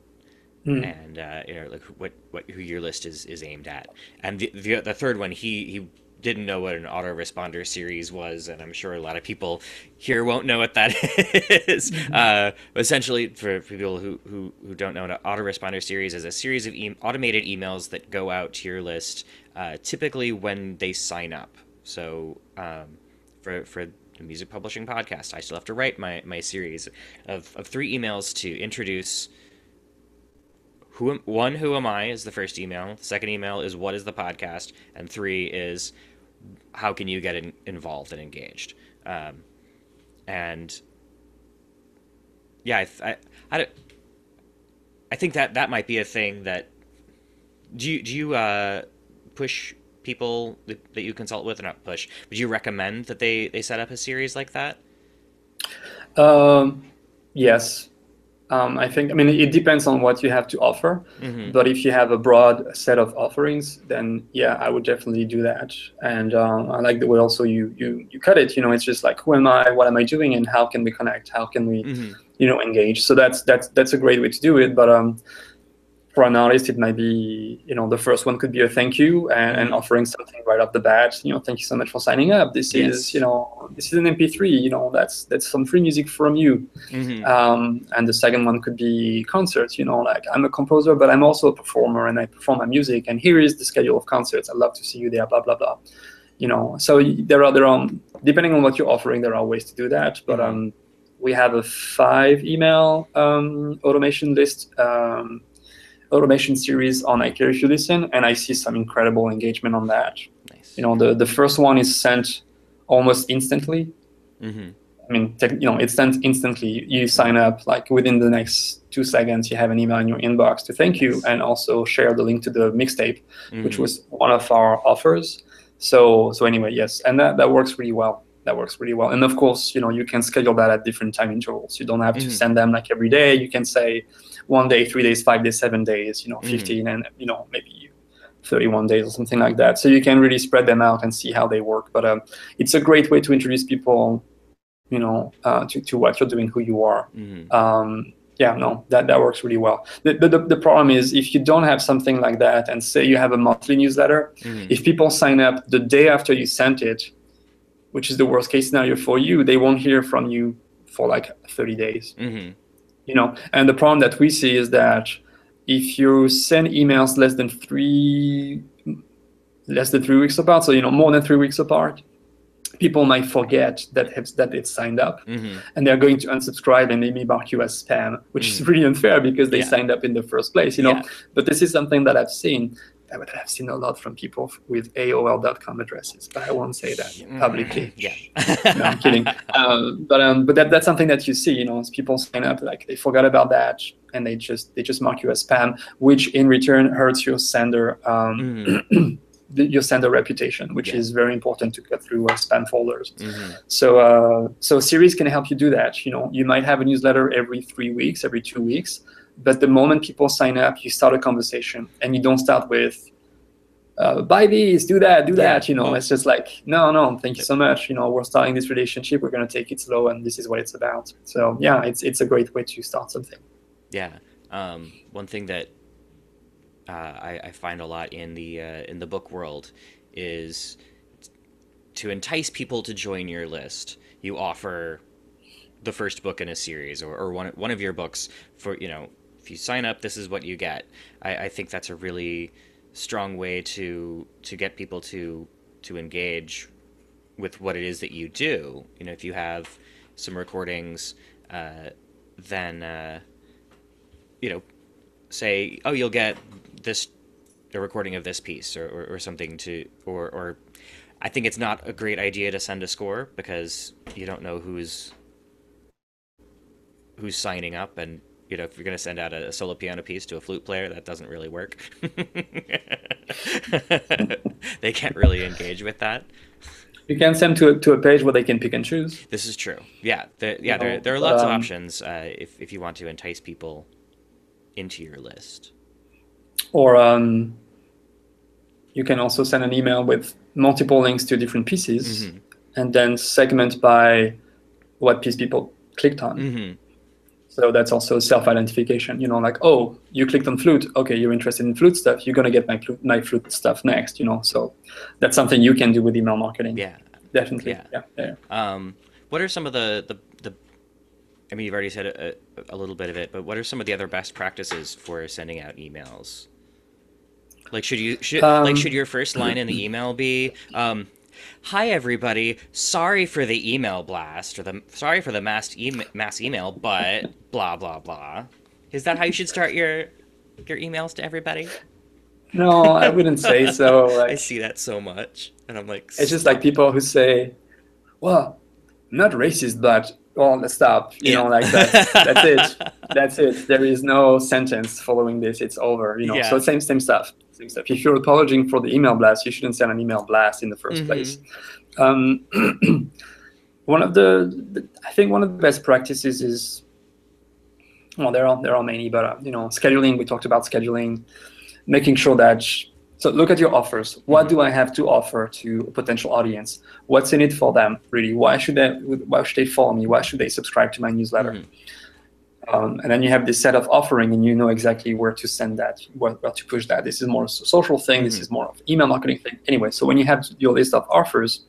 mm. and uh, you know, like what, what who your list is, is aimed at. And the, the the third one, he he didn't know what an autoresponder series was, and I'm sure a lot of people here won't know what that is. Mm-hmm. Uh, essentially, for people who, who, who don't know, an autoresponder series is a series of e- automated emails that go out to your list. Uh, typically when they sign up. So um, for for the Music Publishing Podcast, I still have to write my, my series of, of three emails to introduce who am, one, who am I is the first email. The second email is what is the podcast, and three is how can you get in, involved and engaged. Um, and yeah, I I, I, I think that, that might be a thing that do you do you. Uh, push people that you consult with, or not push, but do you recommend that they, they set up a series like that? Um, yes. Um, I think, I mean, it depends on what you have to offer, mm-hmm. but if you have a broad set of offerings, then yeah, I would definitely do that. And um, I like the way also you, you, you cut it, you know, it's just like, who am I, what am I doing, and how can we connect? How can we, mm-hmm. you know, engage? So that's, that's, that's a great way to do it. But, um, for an artist, it might be, you know, the first one could be a thank you and, and offering something right off the bat. You know, thank you so much for signing up. This yes. is, you know, this is an M P three. You know, that's that's some free music from you. Mm-hmm. Um, and the second one could be concerts. You know, like I'm a composer, but I'm also a performer, and I perform my music. And here is the schedule of concerts. I'd love to see you there. Blah blah blah. You know, so there are there are depending on what you're offering, there are ways to do that. But um, we have a five email um, automation list. Um, automation series on I Care If You Listen, and I see some incredible engagement on that. Nice. You know, the, the first one is sent almost instantly. Mm-hmm. I mean, te- you know, it's sent instantly. You sign up, like within the next two seconds, you have an email in your inbox to thank nice. you, and also share the link to the mixtape, mm-hmm. which was one of our offers. So, so anyway, yes, and that, that works really well. That works really well. And of course, you know, you can schedule that at different time intervals. You don't have mm-hmm. to send them like every day. You can say one day, three days, five days, seven days, you know, fifteen mm-hmm. and, you know, maybe thirty-one days or something like that. So you can really spread them out and see how they work. But um, it's a great way to introduce people, you know, uh, to, to what you're doing, who you are. Mm-hmm. Um, yeah, no, that, that works really well. The, the the problem is if you don't have something like that, and say you have a monthly newsletter, mm-hmm. if people sign up the day after you sent it, which is the worst case scenario for you, they won't hear from you for like thirty days. Mm-hmm. You know, and the problem that we see is that if you send emails less than three, less than three weeks apart, so you know, more than three weeks apart, people might forget that have, that they've signed up, mm-hmm. and they're going to unsubscribe and maybe mark you as spam, which mm-hmm. is really unfair because they yeah. signed up in the first place. You know, yeah. but this is something that I've seen. But I've seen a lot from people with A O L dot com addresses, but I won't say that publicly. Yeah, no, I'm kidding. Um, but um, but that, that's something that you see, you know, as people sign up, like they forgot about that, and they just they just mark you as spam, which in return hurts your sender um, mm. your sender reputation, which yeah. is very important to cut through uh, spam folders. Mm-hmm. So uh, so series can help you do that. You know, you might have a newsletter every three weeks, every two weeks. But the moment people sign up, you start a conversation, and you don't start with, uh, buy these, do that, do yeah. that. You know, it's just like, no, no, thank you so much. You know, we're starting this relationship. We're going to take it slow, and this is what it's about. So yeah, it's it's a great way to start something. Yeah. Um, one thing that uh, I, I find a lot in the uh, in the book world is to entice people to join your list. You offer the first book in a series, or, or one one of your books for, you know, if you sign up, this is what you get. I, I think that's a really strong way to to get people to to engage with what it is that you do. You know, if you have some recordings, uh, then, uh, you know, say, oh, you'll get this the recording of this piece or, or, or something to, or, or I think it's not a great idea to send a score because you don't know who's, who's signing up. And, you know, if you're going to send out a solo piano piece to a flute player, that doesn't really work. They can't really engage with that. You can send to a, to a page where they can pick and choose. This is true. Yeah, the, yeah. There, there are lots um, of options uh, if if you want to entice people into your list. Or um, you can also send an email with multiple links to different pieces, mm-hmm. and then segment by what piece people clicked on. Mm-hmm. So that's also self-identification. You know, like, oh, you clicked on flute. Okay, you're interested in flute stuff. You're gonna get my flute, my flute stuff next. You know, so that's something you can do with email marketing. Yeah, definitely. Yeah. yeah, yeah. Um, what are some of the, the the? I mean, you've already said a, a little bit of it, but what are some of the other best practices for sending out emails? Like, should you should um, like should your first line in the email be? Um, Hi everybody. Sorry for the email blast or the sorry for the mass email, mass email, but blah blah blah. Is that how you should start your your emails to everybody? No, I wouldn't say so. Like, I see that so much, and I'm like, it's just like people who say, "Well, not racist, but oh, let's stop." You yeah. know, like that. That's it. That's it. There is no sentence following this. It's over. You know. Yeah. So same same stuff. Stuff. If you're apologizing for the email blast, you shouldn't send an email blast in the first mm-hmm. place. Um, one of the, the, I think one of the best practices is, well, there are there are many, but uh, you know, scheduling. We talked about scheduling, making sure that. Sh- so look at your offers. What mm-hmm. do I have to offer to a potential audience? What's in it for them? Really, why should they? Why should they follow me? Why should they subscribe to my newsletter? Mm-hmm. Um, and then you have this set of offering, and you know exactly where to send that, where, where to push that. This is more a social thing. This mm-hmm. is more of email marketing thing. Anyway, so when you have your list of offers,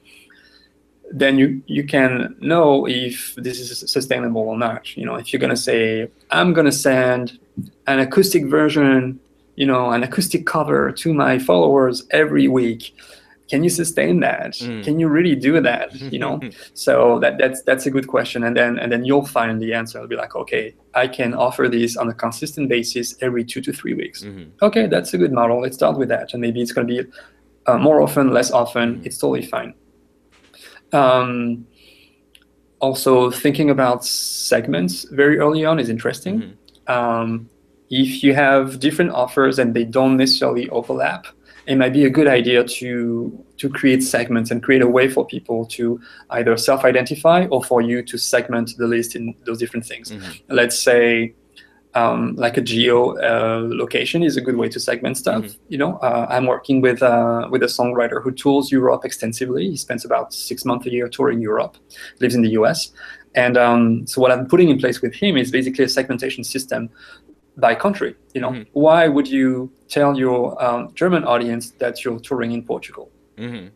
then you you can know if this is sustainable or not. You know, if you're gonna say, I'm gonna send an acoustic version, you know, an acoustic cover to my followers every week. Can you sustain that? Mm. Can you really do that? You know, so that that's that's a good question, and then and then you'll find the answer. It'll be like, okay, I can offer this on a consistent basis every two to three weeks. Mm-hmm. Okay, that's a good model. Let's start with that, and maybe it's going to be uh, more often, less often. Mm-hmm. It's totally fine. Um, also, thinking about segments very early on is interesting. Mm-hmm. Um, if you have different offers and they don't necessarily overlap, it might be a good idea to to create segments and create a way for people to either self-identify or for you to segment the list in those different things. Mm-hmm. Let's say um, like a geo uh, location is a good way to segment stuff. Mm-hmm. You know, uh, I'm working with uh, with a songwriter who tours Europe extensively. He spends about six months a year touring Europe, lives in the U S. And um, so what I'm putting in place with him is basically a segmentation system by country. You know, mm-hmm. why would you tell your um, German audience that you're touring in Portugal? Mm-hmm.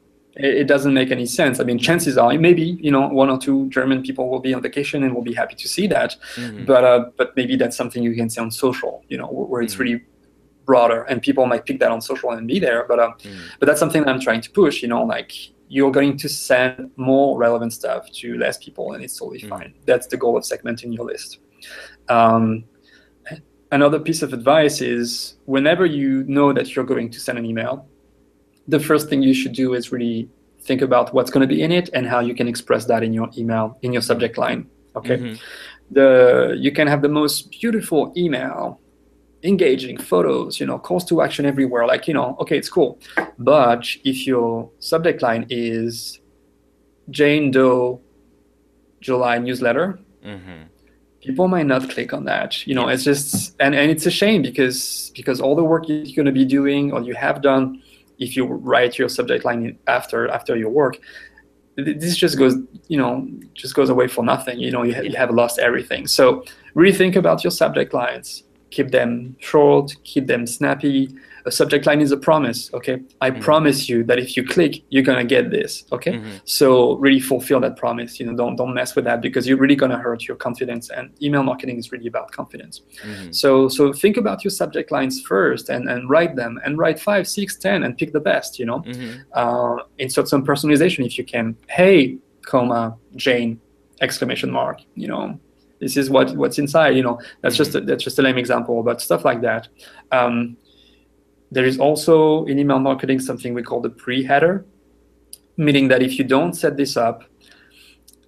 It, it doesn't make any sense. I mean, chances are maybe, you know, one or two German people will be on vacation and will be happy to see that. Mm-hmm. But uh, but maybe that's something you can say on social, you know, where it's mm-hmm. really broader and people might pick that on social and be there. But, uh, mm-hmm. but that's something I'm trying to push, you know, like you're going to send more relevant stuff to less people and it's totally mm-hmm. fine. That's the goal of segmenting your list. Um, Another piece of advice is whenever you know that you're going to send an email, the first thing you should do is really think about what's going to be in it and how you can express that in your email, in your subject line. Okay, mm-hmm. the you can have the most beautiful email, engaging photos, you know, calls to action everywhere. Like, you know, okay, it's cool. But if your subject line is Jane Doe July newsletter, mm-hmm. people might not click on that, you know. It's just, and, and it's a shame because because all the work you're going to be doing or you have done, if you write your subject line after after your work, this just goes, you know, just goes away for nothing. You know, you, ha- you have lost everything. So really think about your subject lines. Keep them short. Keep them snappy. A subject line is a promise. Okay, I mm-hmm. promise you that if you click, you're gonna get this. Okay, mm-hmm. so really fulfill that promise. You know, don't don't mess with that because you're really gonna hurt your confidence. And email marketing is really about confidence. Mm-hmm. So so think about your subject lines first and and write them and write five, six, ten and pick the best. You know, mm-hmm. uh, insert some personalization if you can. Hey, comma Jane, exclamation mark. You know. This is what, what's inside, you know. That's mm-hmm. just a, that's just a lame example, but stuff like that. Um, There is also in email marketing something we call the pre-header, meaning that if you don't set this up,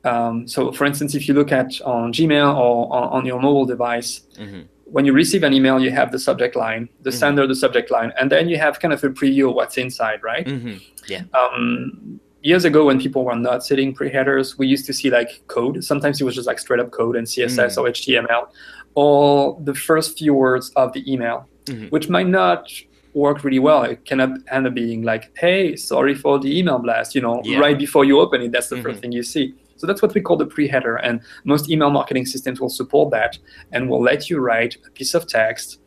um, so for instance, if you look at on Gmail or on, on your mobile device, mm-hmm. when you receive an email, you have the subject line, the mm-hmm. sender, the subject line, and then you have kind of a preview of what's inside, right? Mm-hmm. Yeah. Um, years ago, when people were not setting pre-headers, we used to see like code. Sometimes it was just like straight up code and C S S mm-hmm. or H T M L, or the first few words of the email, mm-hmm. which might not work really well. It cannot end up being like, hey, sorry for the email blast, you know, yeah. right before you open it, that's the mm-hmm. first thing you see. So that's what we call the pre-header, and most email marketing systems will support that and will let you write a piece of text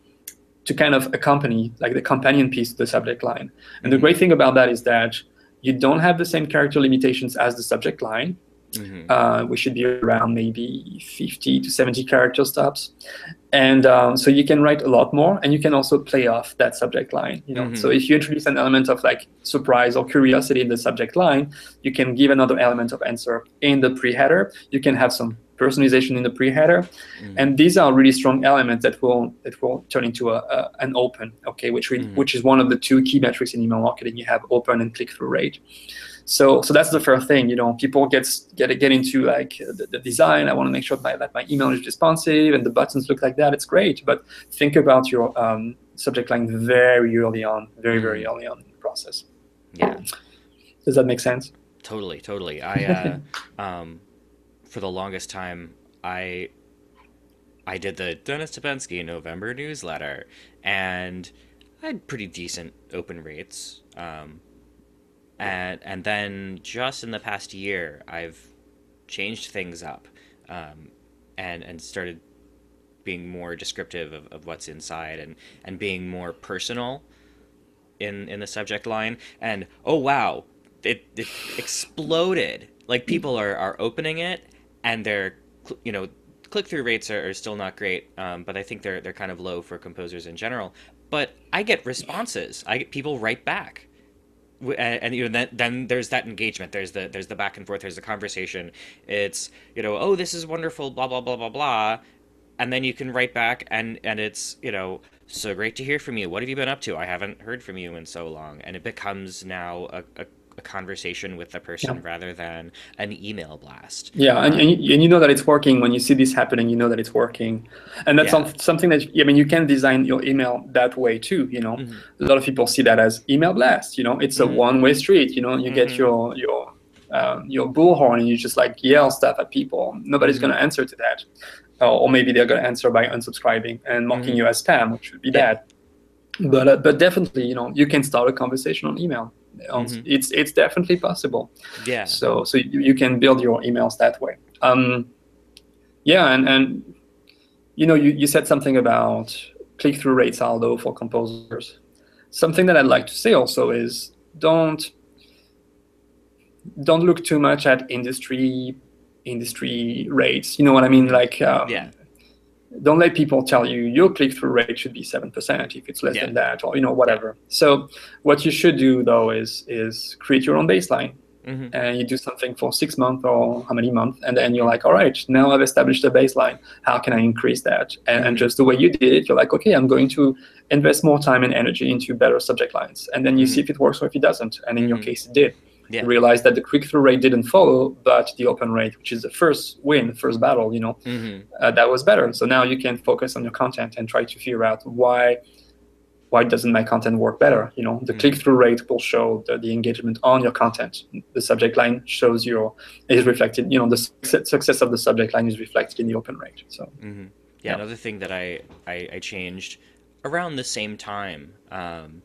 to kind of accompany, like the companion piece to the subject line. And mm-hmm. the great thing about that is that you don't have the same character limitations as the subject line. Mm-hmm. Uh, we should be around maybe fifty to seventy character stops. And um, so you can write a lot more, and you can also play off that subject line. You know, mm-hmm. so if you introduce an element of like surprise or curiosity in the subject line, you can give another element of answer in the pre-header. You can have some personalization in the pre-header, mm-hmm. and these are really strong elements that will that will turn into a, a an open. Okay, which we, mm-hmm. which is one of the two key metrics in email marketing. You have open and click-through rate. So, so that's the first thing, you know, people get get get into like the, the design. I want to make sure that my, my email is responsive and the buttons look like that. It's great, but think about your um, subject line very early on, very very early on in the process. Yeah, does that make sense? Totally, totally. I uh, um, for the longest time, I I did the Dennis Tobenski November newsletter, and I had pretty decent open rates. Um, And and then just in the past year, I've changed things up, um, and and started being more descriptive of, of what's inside, and, and being more personal in in the subject line. And oh wow, it it exploded! Like people are, are opening it, and they're you know click through rates are, are still not great, um, but I think they're they're kind of low for composers in general. But I get responses. I get people right back. And, and you know then, then there's that engagement, there's the there's the back and forth, there's the conversation. It's you know oh this is wonderful, blah blah blah blah blah, and then you can write back, and and it's you know so great to hear from you, what have you been up to, I haven't heard from you in so long. And it becomes now a, a, a conversation with the person yeah. rather than an email blast. Yeah, and, and, you, and you know that it's working when you see this happening. You know that it's working, and that's yeah. something that I mean you can design your email that way too. You know, mm-hmm. a lot of people see that as email blast. You know, it's mm-hmm. a one-way street. You know, you mm-hmm. get your your uh, your bullhorn and you just like yell stuff at people. Nobody's mm-hmm. going to answer to that, uh, or maybe they're going to answer by unsubscribing and marking mm-hmm. you as spam, which would be yeah. bad. But uh, but definitely, you know, you can start a conversation on email. Mm-hmm. It's it's definitely possible. Yeah. So so you, you can build your emails that way. Um, yeah, and and you know you, you said something about click through rates are low for composers. Something that I'd like to say also is don't don't look too much at industry industry rates. You know what I mean? Like um, yeah. Don't let people tell you your click-through rate should be seven percent if it's less yeah. than that, or you know whatever. So what you should do though is is create your own baseline, mm-hmm. and you do something for six months or how many months, and then you're like, all right, now I've established a baseline. How can I increase that? And, mm-hmm. and just the way you did it, you're like, okay, I'm going to invest more time and energy into better subject lines, and then you mm-hmm. see if it works or if it doesn't. And in mm-hmm. your case, it did. Yeah. You realize that the click-through rate didn't follow, but the open rate, which is the first win, the first battle, you know, mm-hmm. uh, that was better. So now you can focus on your content and try to figure out why why doesn't my content work better? You know, the mm-hmm. click-through rate will show the, the engagement on your content. The subject line shows your is reflected. You know, the su- success of the subject line is reflected in the open rate. So mm-hmm. yeah, yeah, another thing that I, I I changed around the same time. Um,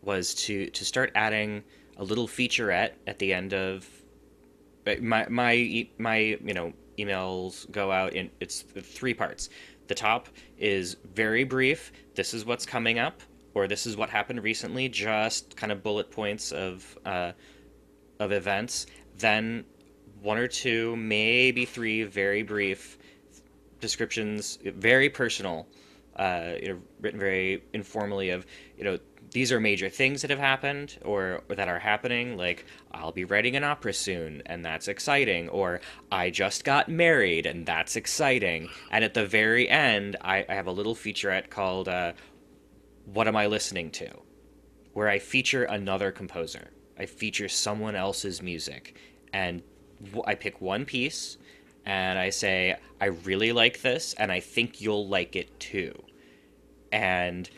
was to, to start adding a little featurette at the end of my my my you know emails go out in it's three parts. The top is very brief. This is what's coming up, or this is what happened recently. Just kind of bullet points of uh, of events. Then one or two, maybe three, very brief descriptions. Very personal, uh, you know, written very informally of you know. These are major things that have happened or, or that are happening, like I'll be writing an opera soon and that's exciting, or I just got married and that's exciting. And at the very end, I, I have a little featurette called uh, What Am I Listening To?, where I feature another composer. I feature someone else's music, and I pick one piece and I say, I really like this and I think you'll like it too. And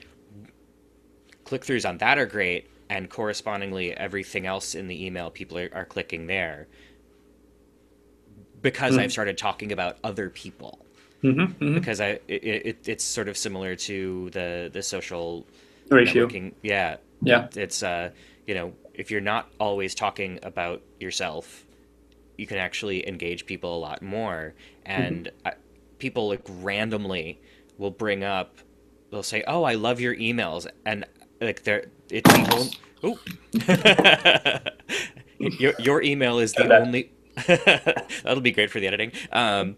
click-throughs on that are great, and correspondingly everything else in the email, people are, are clicking there because mm-hmm. I've started talking about other people. Mm-hmm, mm-hmm. Because I it, it, it's sort of similar to the the social ratio. Networking. Yeah, yeah. It's uh you know, if you're not always talking about yourself, you can actually engage people a lot more. And mm-hmm. I, people like randomly will bring up, they'll say, "Oh, I love your emails," and like they're it's the only. Oh, your your email is the that. only. That'll be great for the editing. Um,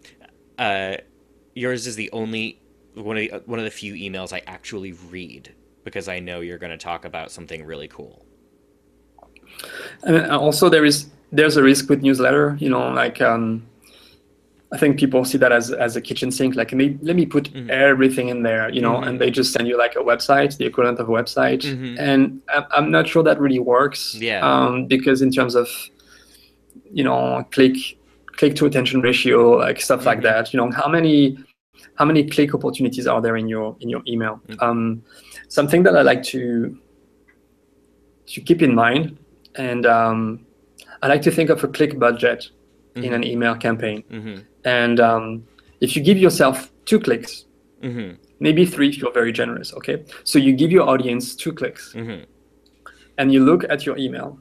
uh. Yours is the only one of the, one of the few emails I actually read because I know you're going to talk about something really cool. And also, there is there's a risk with newsletter. You know, like um, I think people see that as as a kitchen sink. Like, me, let me put mm-hmm. everything in there. You know, mm-hmm. and they just send you like a website, the equivalent of a website. Mm-hmm. And I'm not sure that really works. Yeah. Um, because in terms of, you know, click. click to attention ratio, like stuff mm-hmm. like that. You know, how many how many click opportunities are there in your in your email? Mm-hmm. Um, something that I like to to keep in mind, and um, I like to think of a click budget mm-hmm. in an email campaign. Mm-hmm. And um, if you give yourself two clicks, mm-hmm. maybe three if you're very generous. Okay, so you give your audience two clicks, mm-hmm. and you look at your email,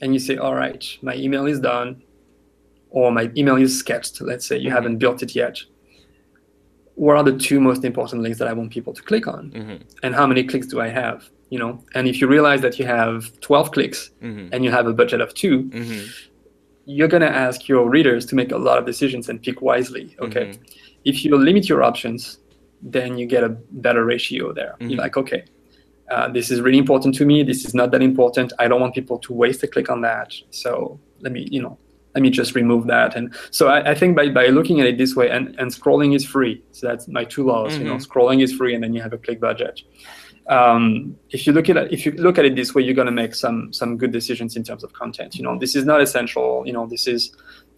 and you say, "All right, my email is done." Or my email is sketched, let's say you mm-hmm. haven't built it yet. What are the two most important links that I want people to click on? Mm-hmm. And how many clicks do I have? You know, and if you realize that you have twelve clicks mm-hmm. and you have a budget of two, mm-hmm. you're gonna ask your readers to make a lot of decisions and pick wisely, okay? Mm-hmm. If you limit your options, then you get a better ratio there. Mm-hmm. You're like, okay, uh, this is really important to me, this is not that important, I don't want people to waste a click on that, so let me, you know, Let me just remove that. And so I, I think by, by looking at it this way, and, and scrolling is free. So that's my two laws. Mm-hmm. You know, scrolling is free, and then you have a click budget. Um, if you look at it, if you look at it this way, you're going to make some some good decisions in terms of content. You know, this is not essential. You know, this is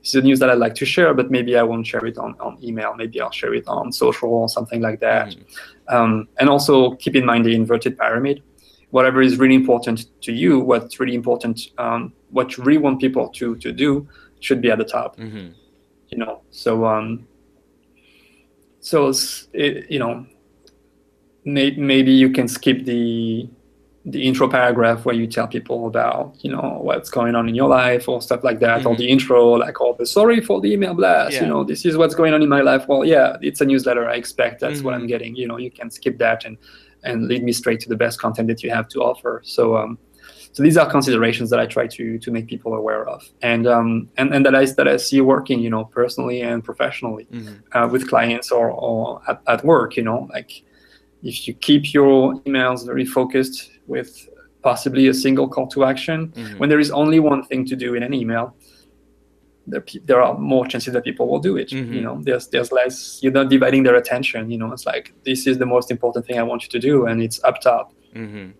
this is news that I like to share, but maybe I won't share it on, on email. Maybe I'll share it on social or something like that. Mm-hmm. Um, and also keep in mind the inverted pyramid. Whatever is really important to you, what's really important, um, what you really want people to to do, should be at the top. Mm-hmm. You know, so um, so it, you know, may, maybe you can skip the the intro paragraph where you tell people about, you know, what's going on in your life or stuff like that, mm-hmm. or the intro, like all the sorry for the email blast. Yeah. You know, this is what's going on in my life. Well, yeah, it's a newsletter. I expect that's mm-hmm. what I'm getting. You know, you can skip that and. and lead me straight to the best content that you have to offer. So um, so these are considerations that I try to to make people aware of, and um, and, and that, I, that I see working, you know, personally and professionally mm-hmm. uh, with clients or, or at, at work, you know. Like if you keep your emails very focused with possibly a single call to action, mm-hmm. when there is only one thing to do in an email, there, there are more chances that people will do it. Mm-hmm. You know, there's there's less. You're not dividing their attention. You know, it's like, this is the most important thing I want you to do, and it's up top, mm-hmm.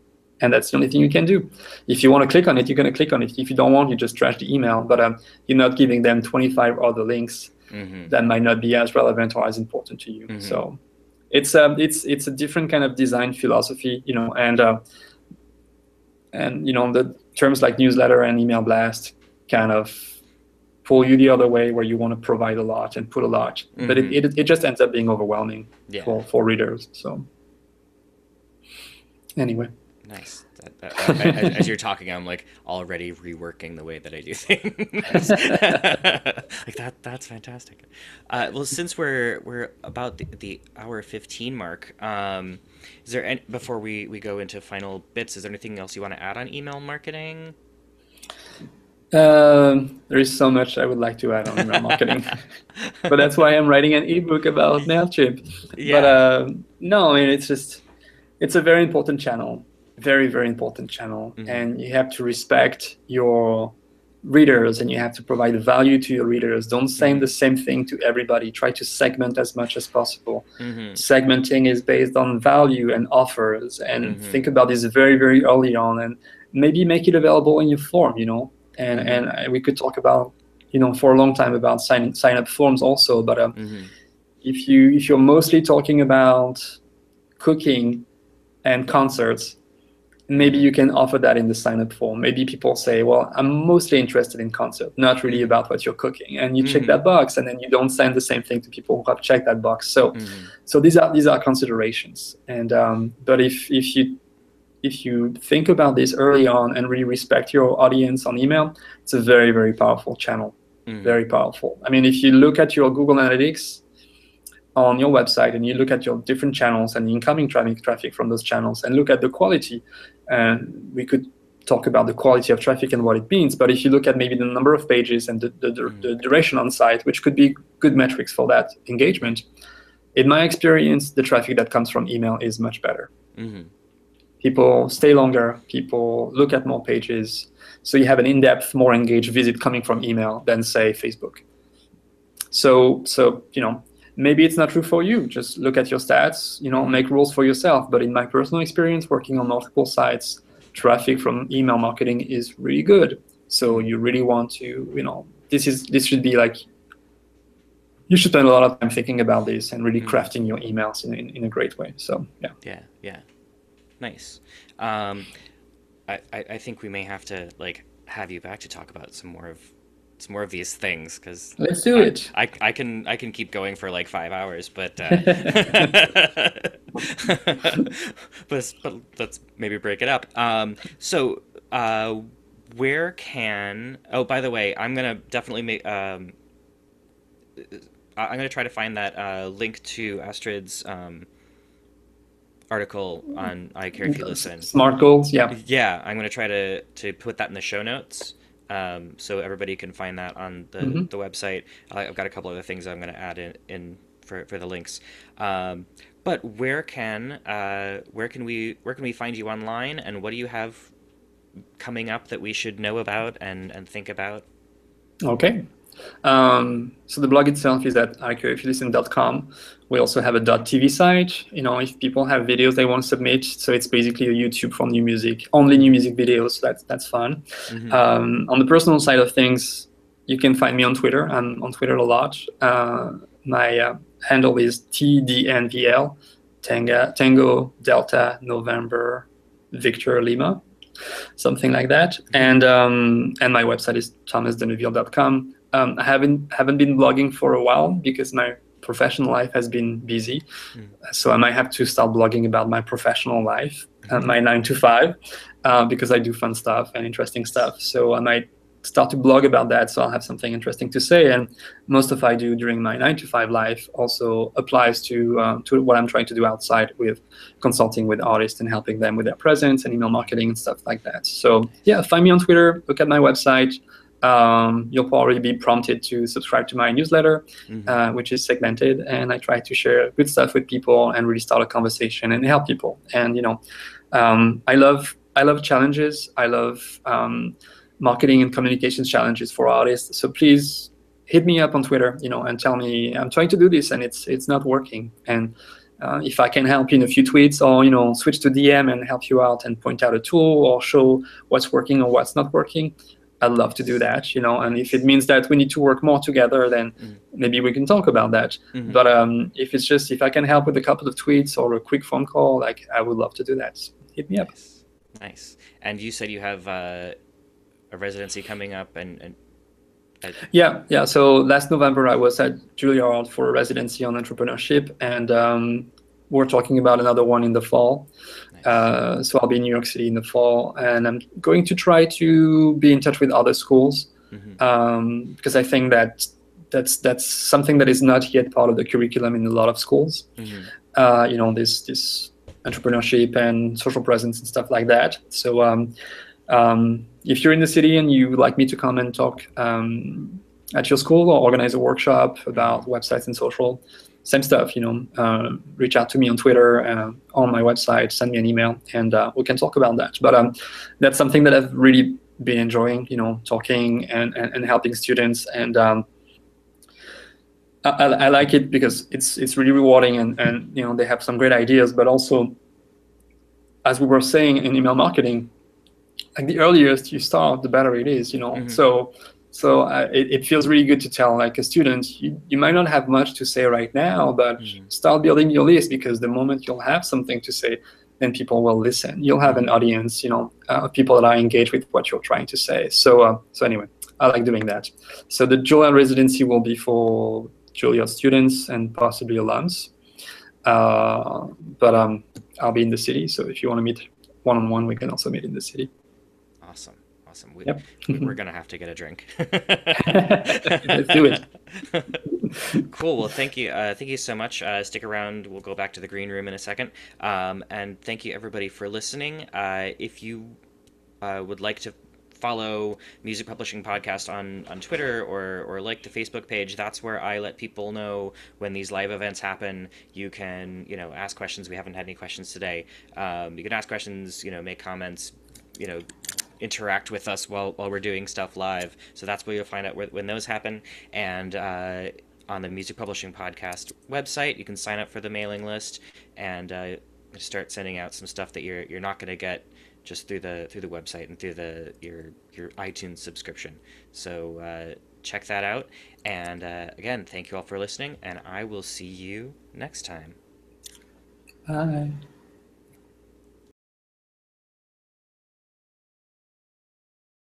and that's the only thing you can do. If you want to click on it, you're gonna click on it. If you don't want, you just trash the email. But um, you're not giving them twenty-five other links mm-hmm. that might not be as relevant or as important to you. Mm-hmm. So, it's um, it's it's a different kind of design philosophy. You know, and uh, and you know, the terms like newsletter and email blast kind of pull you the other way, where you want to provide a lot and put a lot, mm-hmm. but it, it it just ends up being overwhelming yeah. for, for readers. So anyway, nice. That, that, I, as you're talking, I'm like already reworking the way that I do things. Like that that's fantastic. Uh, well, since we're we're about the, the hour fifteen mark, um, is there any, before we we go into final bits, is there anything else you want to add on email marketing? Um, there is so much I would like to add on email marketing, but that's why I'm writing an ebook about MailChimp. Yeah. But uh, no, I mean, it's just, it's a very important channel, very, very important channel. Mm-hmm. And you have to respect your readers, and you have to provide value to your readers. Don't send the same thing to everybody. Try to segment as much as possible. Mm-hmm. Segmenting is based on value and offers, and mm-hmm. think about this very, very early on, and maybe make it available in your form, you know, and, mm-hmm. and we could talk about, you know, for a long time about sign, sign up forms also, but um, mm-hmm. if, you, if you're mostly talking about cooking and concerts, maybe you can offer that in the sign-up form. Maybe people say, well, I'm mostly interested in concert, not really about what you're cooking. And you mm-hmm. check that box, and then you don't send the same thing to people who have checked that box. So mm-hmm. so these are these are considerations. And um, but if if you if you think about this early on and really respect your audience on email, it's a very, very powerful channel. Mm-hmm. Very powerful. I mean, if you look at your Google Analytics on your website and you look at your different channels and the incoming traffic traffic from those channels and look at the quality, and we could talk about the quality of traffic and what it means, but if you look at maybe the number of pages and the, the, the duration on site, which could be good metrics for that engagement, in my experience, the traffic that comes from email is much better. Mm-hmm. People stay longer, people look at more pages, so you have an in-depth, more engaged visit coming from email than, say, Facebook. So, so you know, maybe it's not true for you. Just look at your stats, you know, make rules for yourself. But in my personal experience, working on multiple sites, traffic from email marketing is really good. So you really want to, you know, this is this should be like, you should spend a lot of time thinking about this and really crafting your emails in, in, in a great way. So, yeah. Yeah, yeah. Nice. Um, I, I think we may have to, like, have you back to talk about some more of more of these things, because let's do I, it I, I can I can keep going for like five hours, but uh, but, but let's maybe break it up. Um so uh where can oh by the way I'm gonna definitely make um I'm gonna try to find that uh link to Astrid's um article on I Care If You Listen. Smart goals. Yeah, yeah, I'm gonna try to to put that in the show notes. Um, so everybody can find that on the, mm-hmm. the website. I've got a couple other things I'm going to add in, in for, for the links. Um, but where can uh, where can we where can we find you online, and what do you have coming up that we should know about and, and think about? Okay. Um, so the blog itself is at I Care If You Listen dot com. We also have a .tv site, you know, if people have videos they want to submit. So it's basically a YouTube for new music, only new music videos. So that's, that's fun. Mm-hmm. Um, on the personal side of things, you can find me on Twitter. I'm on Twitter a lot. Uh, my uh, handle is T D N V L, Tanga, Tango, Delta, November, Victor, Lima, something like that. And, um, and my website is thomas deneuville dot com. Um, I haven't haven't been blogging for a while because my professional life has been busy, mm. so I might have to start blogging about my professional life, mm-hmm. uh, my nine to five, uh, because I do fun stuff and interesting stuff. So I might start to blog about that, so I'll have something interesting to say. And most of what I do during my nine to five life also applies to uh, to what I'm trying to do outside with consulting with artists and helping them with their presence and email marketing and stuff like that. So yeah, find me on Twitter. Look at my website. Um, you'll probably be prompted to subscribe to my newsletter, mm-hmm. uh, which is segmented, and I try to share good stuff with people and really start a conversation and help people. And you know, um, I love I love challenges. I love um, marketing and communications challenges for artists. So please hit me up on Twitter, you know, and tell me I'm trying to do this and it's it's not working. And uh, if I can help you in a few tweets, or you know, switch to D M and help you out and point out a tool or show what's working or what's not working, I'd love to do that, you know, and if it means that we need to work more together, then mm-hmm. maybe we can talk about that. Mm-hmm. But um, if it's just, if I can help with a couple of tweets or a quick phone call, like I would love to do that. Hit me nice. Up. Nice. And you said you have uh, a residency coming up and, and I... Yeah, yeah. So last November I was at Juilliard for a residency on entrepreneurship, and um, we're talking about another one in the fall. Uh, so I'll be in New York City in the fall, and I'm going to try to be in touch with other schools, mm-hmm. um, because I think that that's that's something that is not yet part of the curriculum in a lot of schools. Mm-hmm. Uh, you know, this this entrepreneurship and social presence and stuff like that. So um, um, if you're in the city and you would like me to come and talk um, at your school or organize a workshop about websites and social. Same stuff, you know, uh, reach out to me on Twitter, uh, on my website, send me an email, and uh, we can talk about that. But um, that's something that I've really been enjoying, you know, talking and, and, and helping students. And um, I, I like it because it's it's really rewarding, and, and you know, they have some great ideas. But also, as we were saying in email marketing, like the earliest you start, the better it is, you know. Mm-hmm. So so uh, it, it feels really good to tell like a student, you, you might not have much to say right now, but mm-hmm. start building your list, because the moment you'll have something to say, then people will listen. You'll have an audience, you know, uh, people that are engaged with what you're trying to say. So uh, so anyway, I like doing that. So the Juilliard residency will be for Juilliard students and possibly alums. Uh, but um, I'll be in the city, so if you want to meet one-on-one, we can also meet in the city. Awesome. Awesome. We, yep. We're going to have to get a drink. Let's do it. Cool. Well, thank you. Uh, thank you so much. Uh, stick around. We'll go back to the green room in a second. Um, and thank you, everybody, for listening. Uh, if you uh, would like to follow Music Publishing Podcast on, on Twitter or or like the Facebook page, that's where I let people know when these live events happen. You can, you know, ask questions. We haven't had any questions today. Um, you can ask questions, you know, make comments, you know, interact with us while, while we're doing stuff live. So that's where you'll find out where, when those happen. And uh, on the Music Publishing Podcast website, you can sign up for the mailing list and uh, start sending out some stuff that you're you're not going to get just through the through the website and through the your your iTunes subscription. So uh, check that out. And uh, again, thank you all for listening. And I will see you next time. Bye.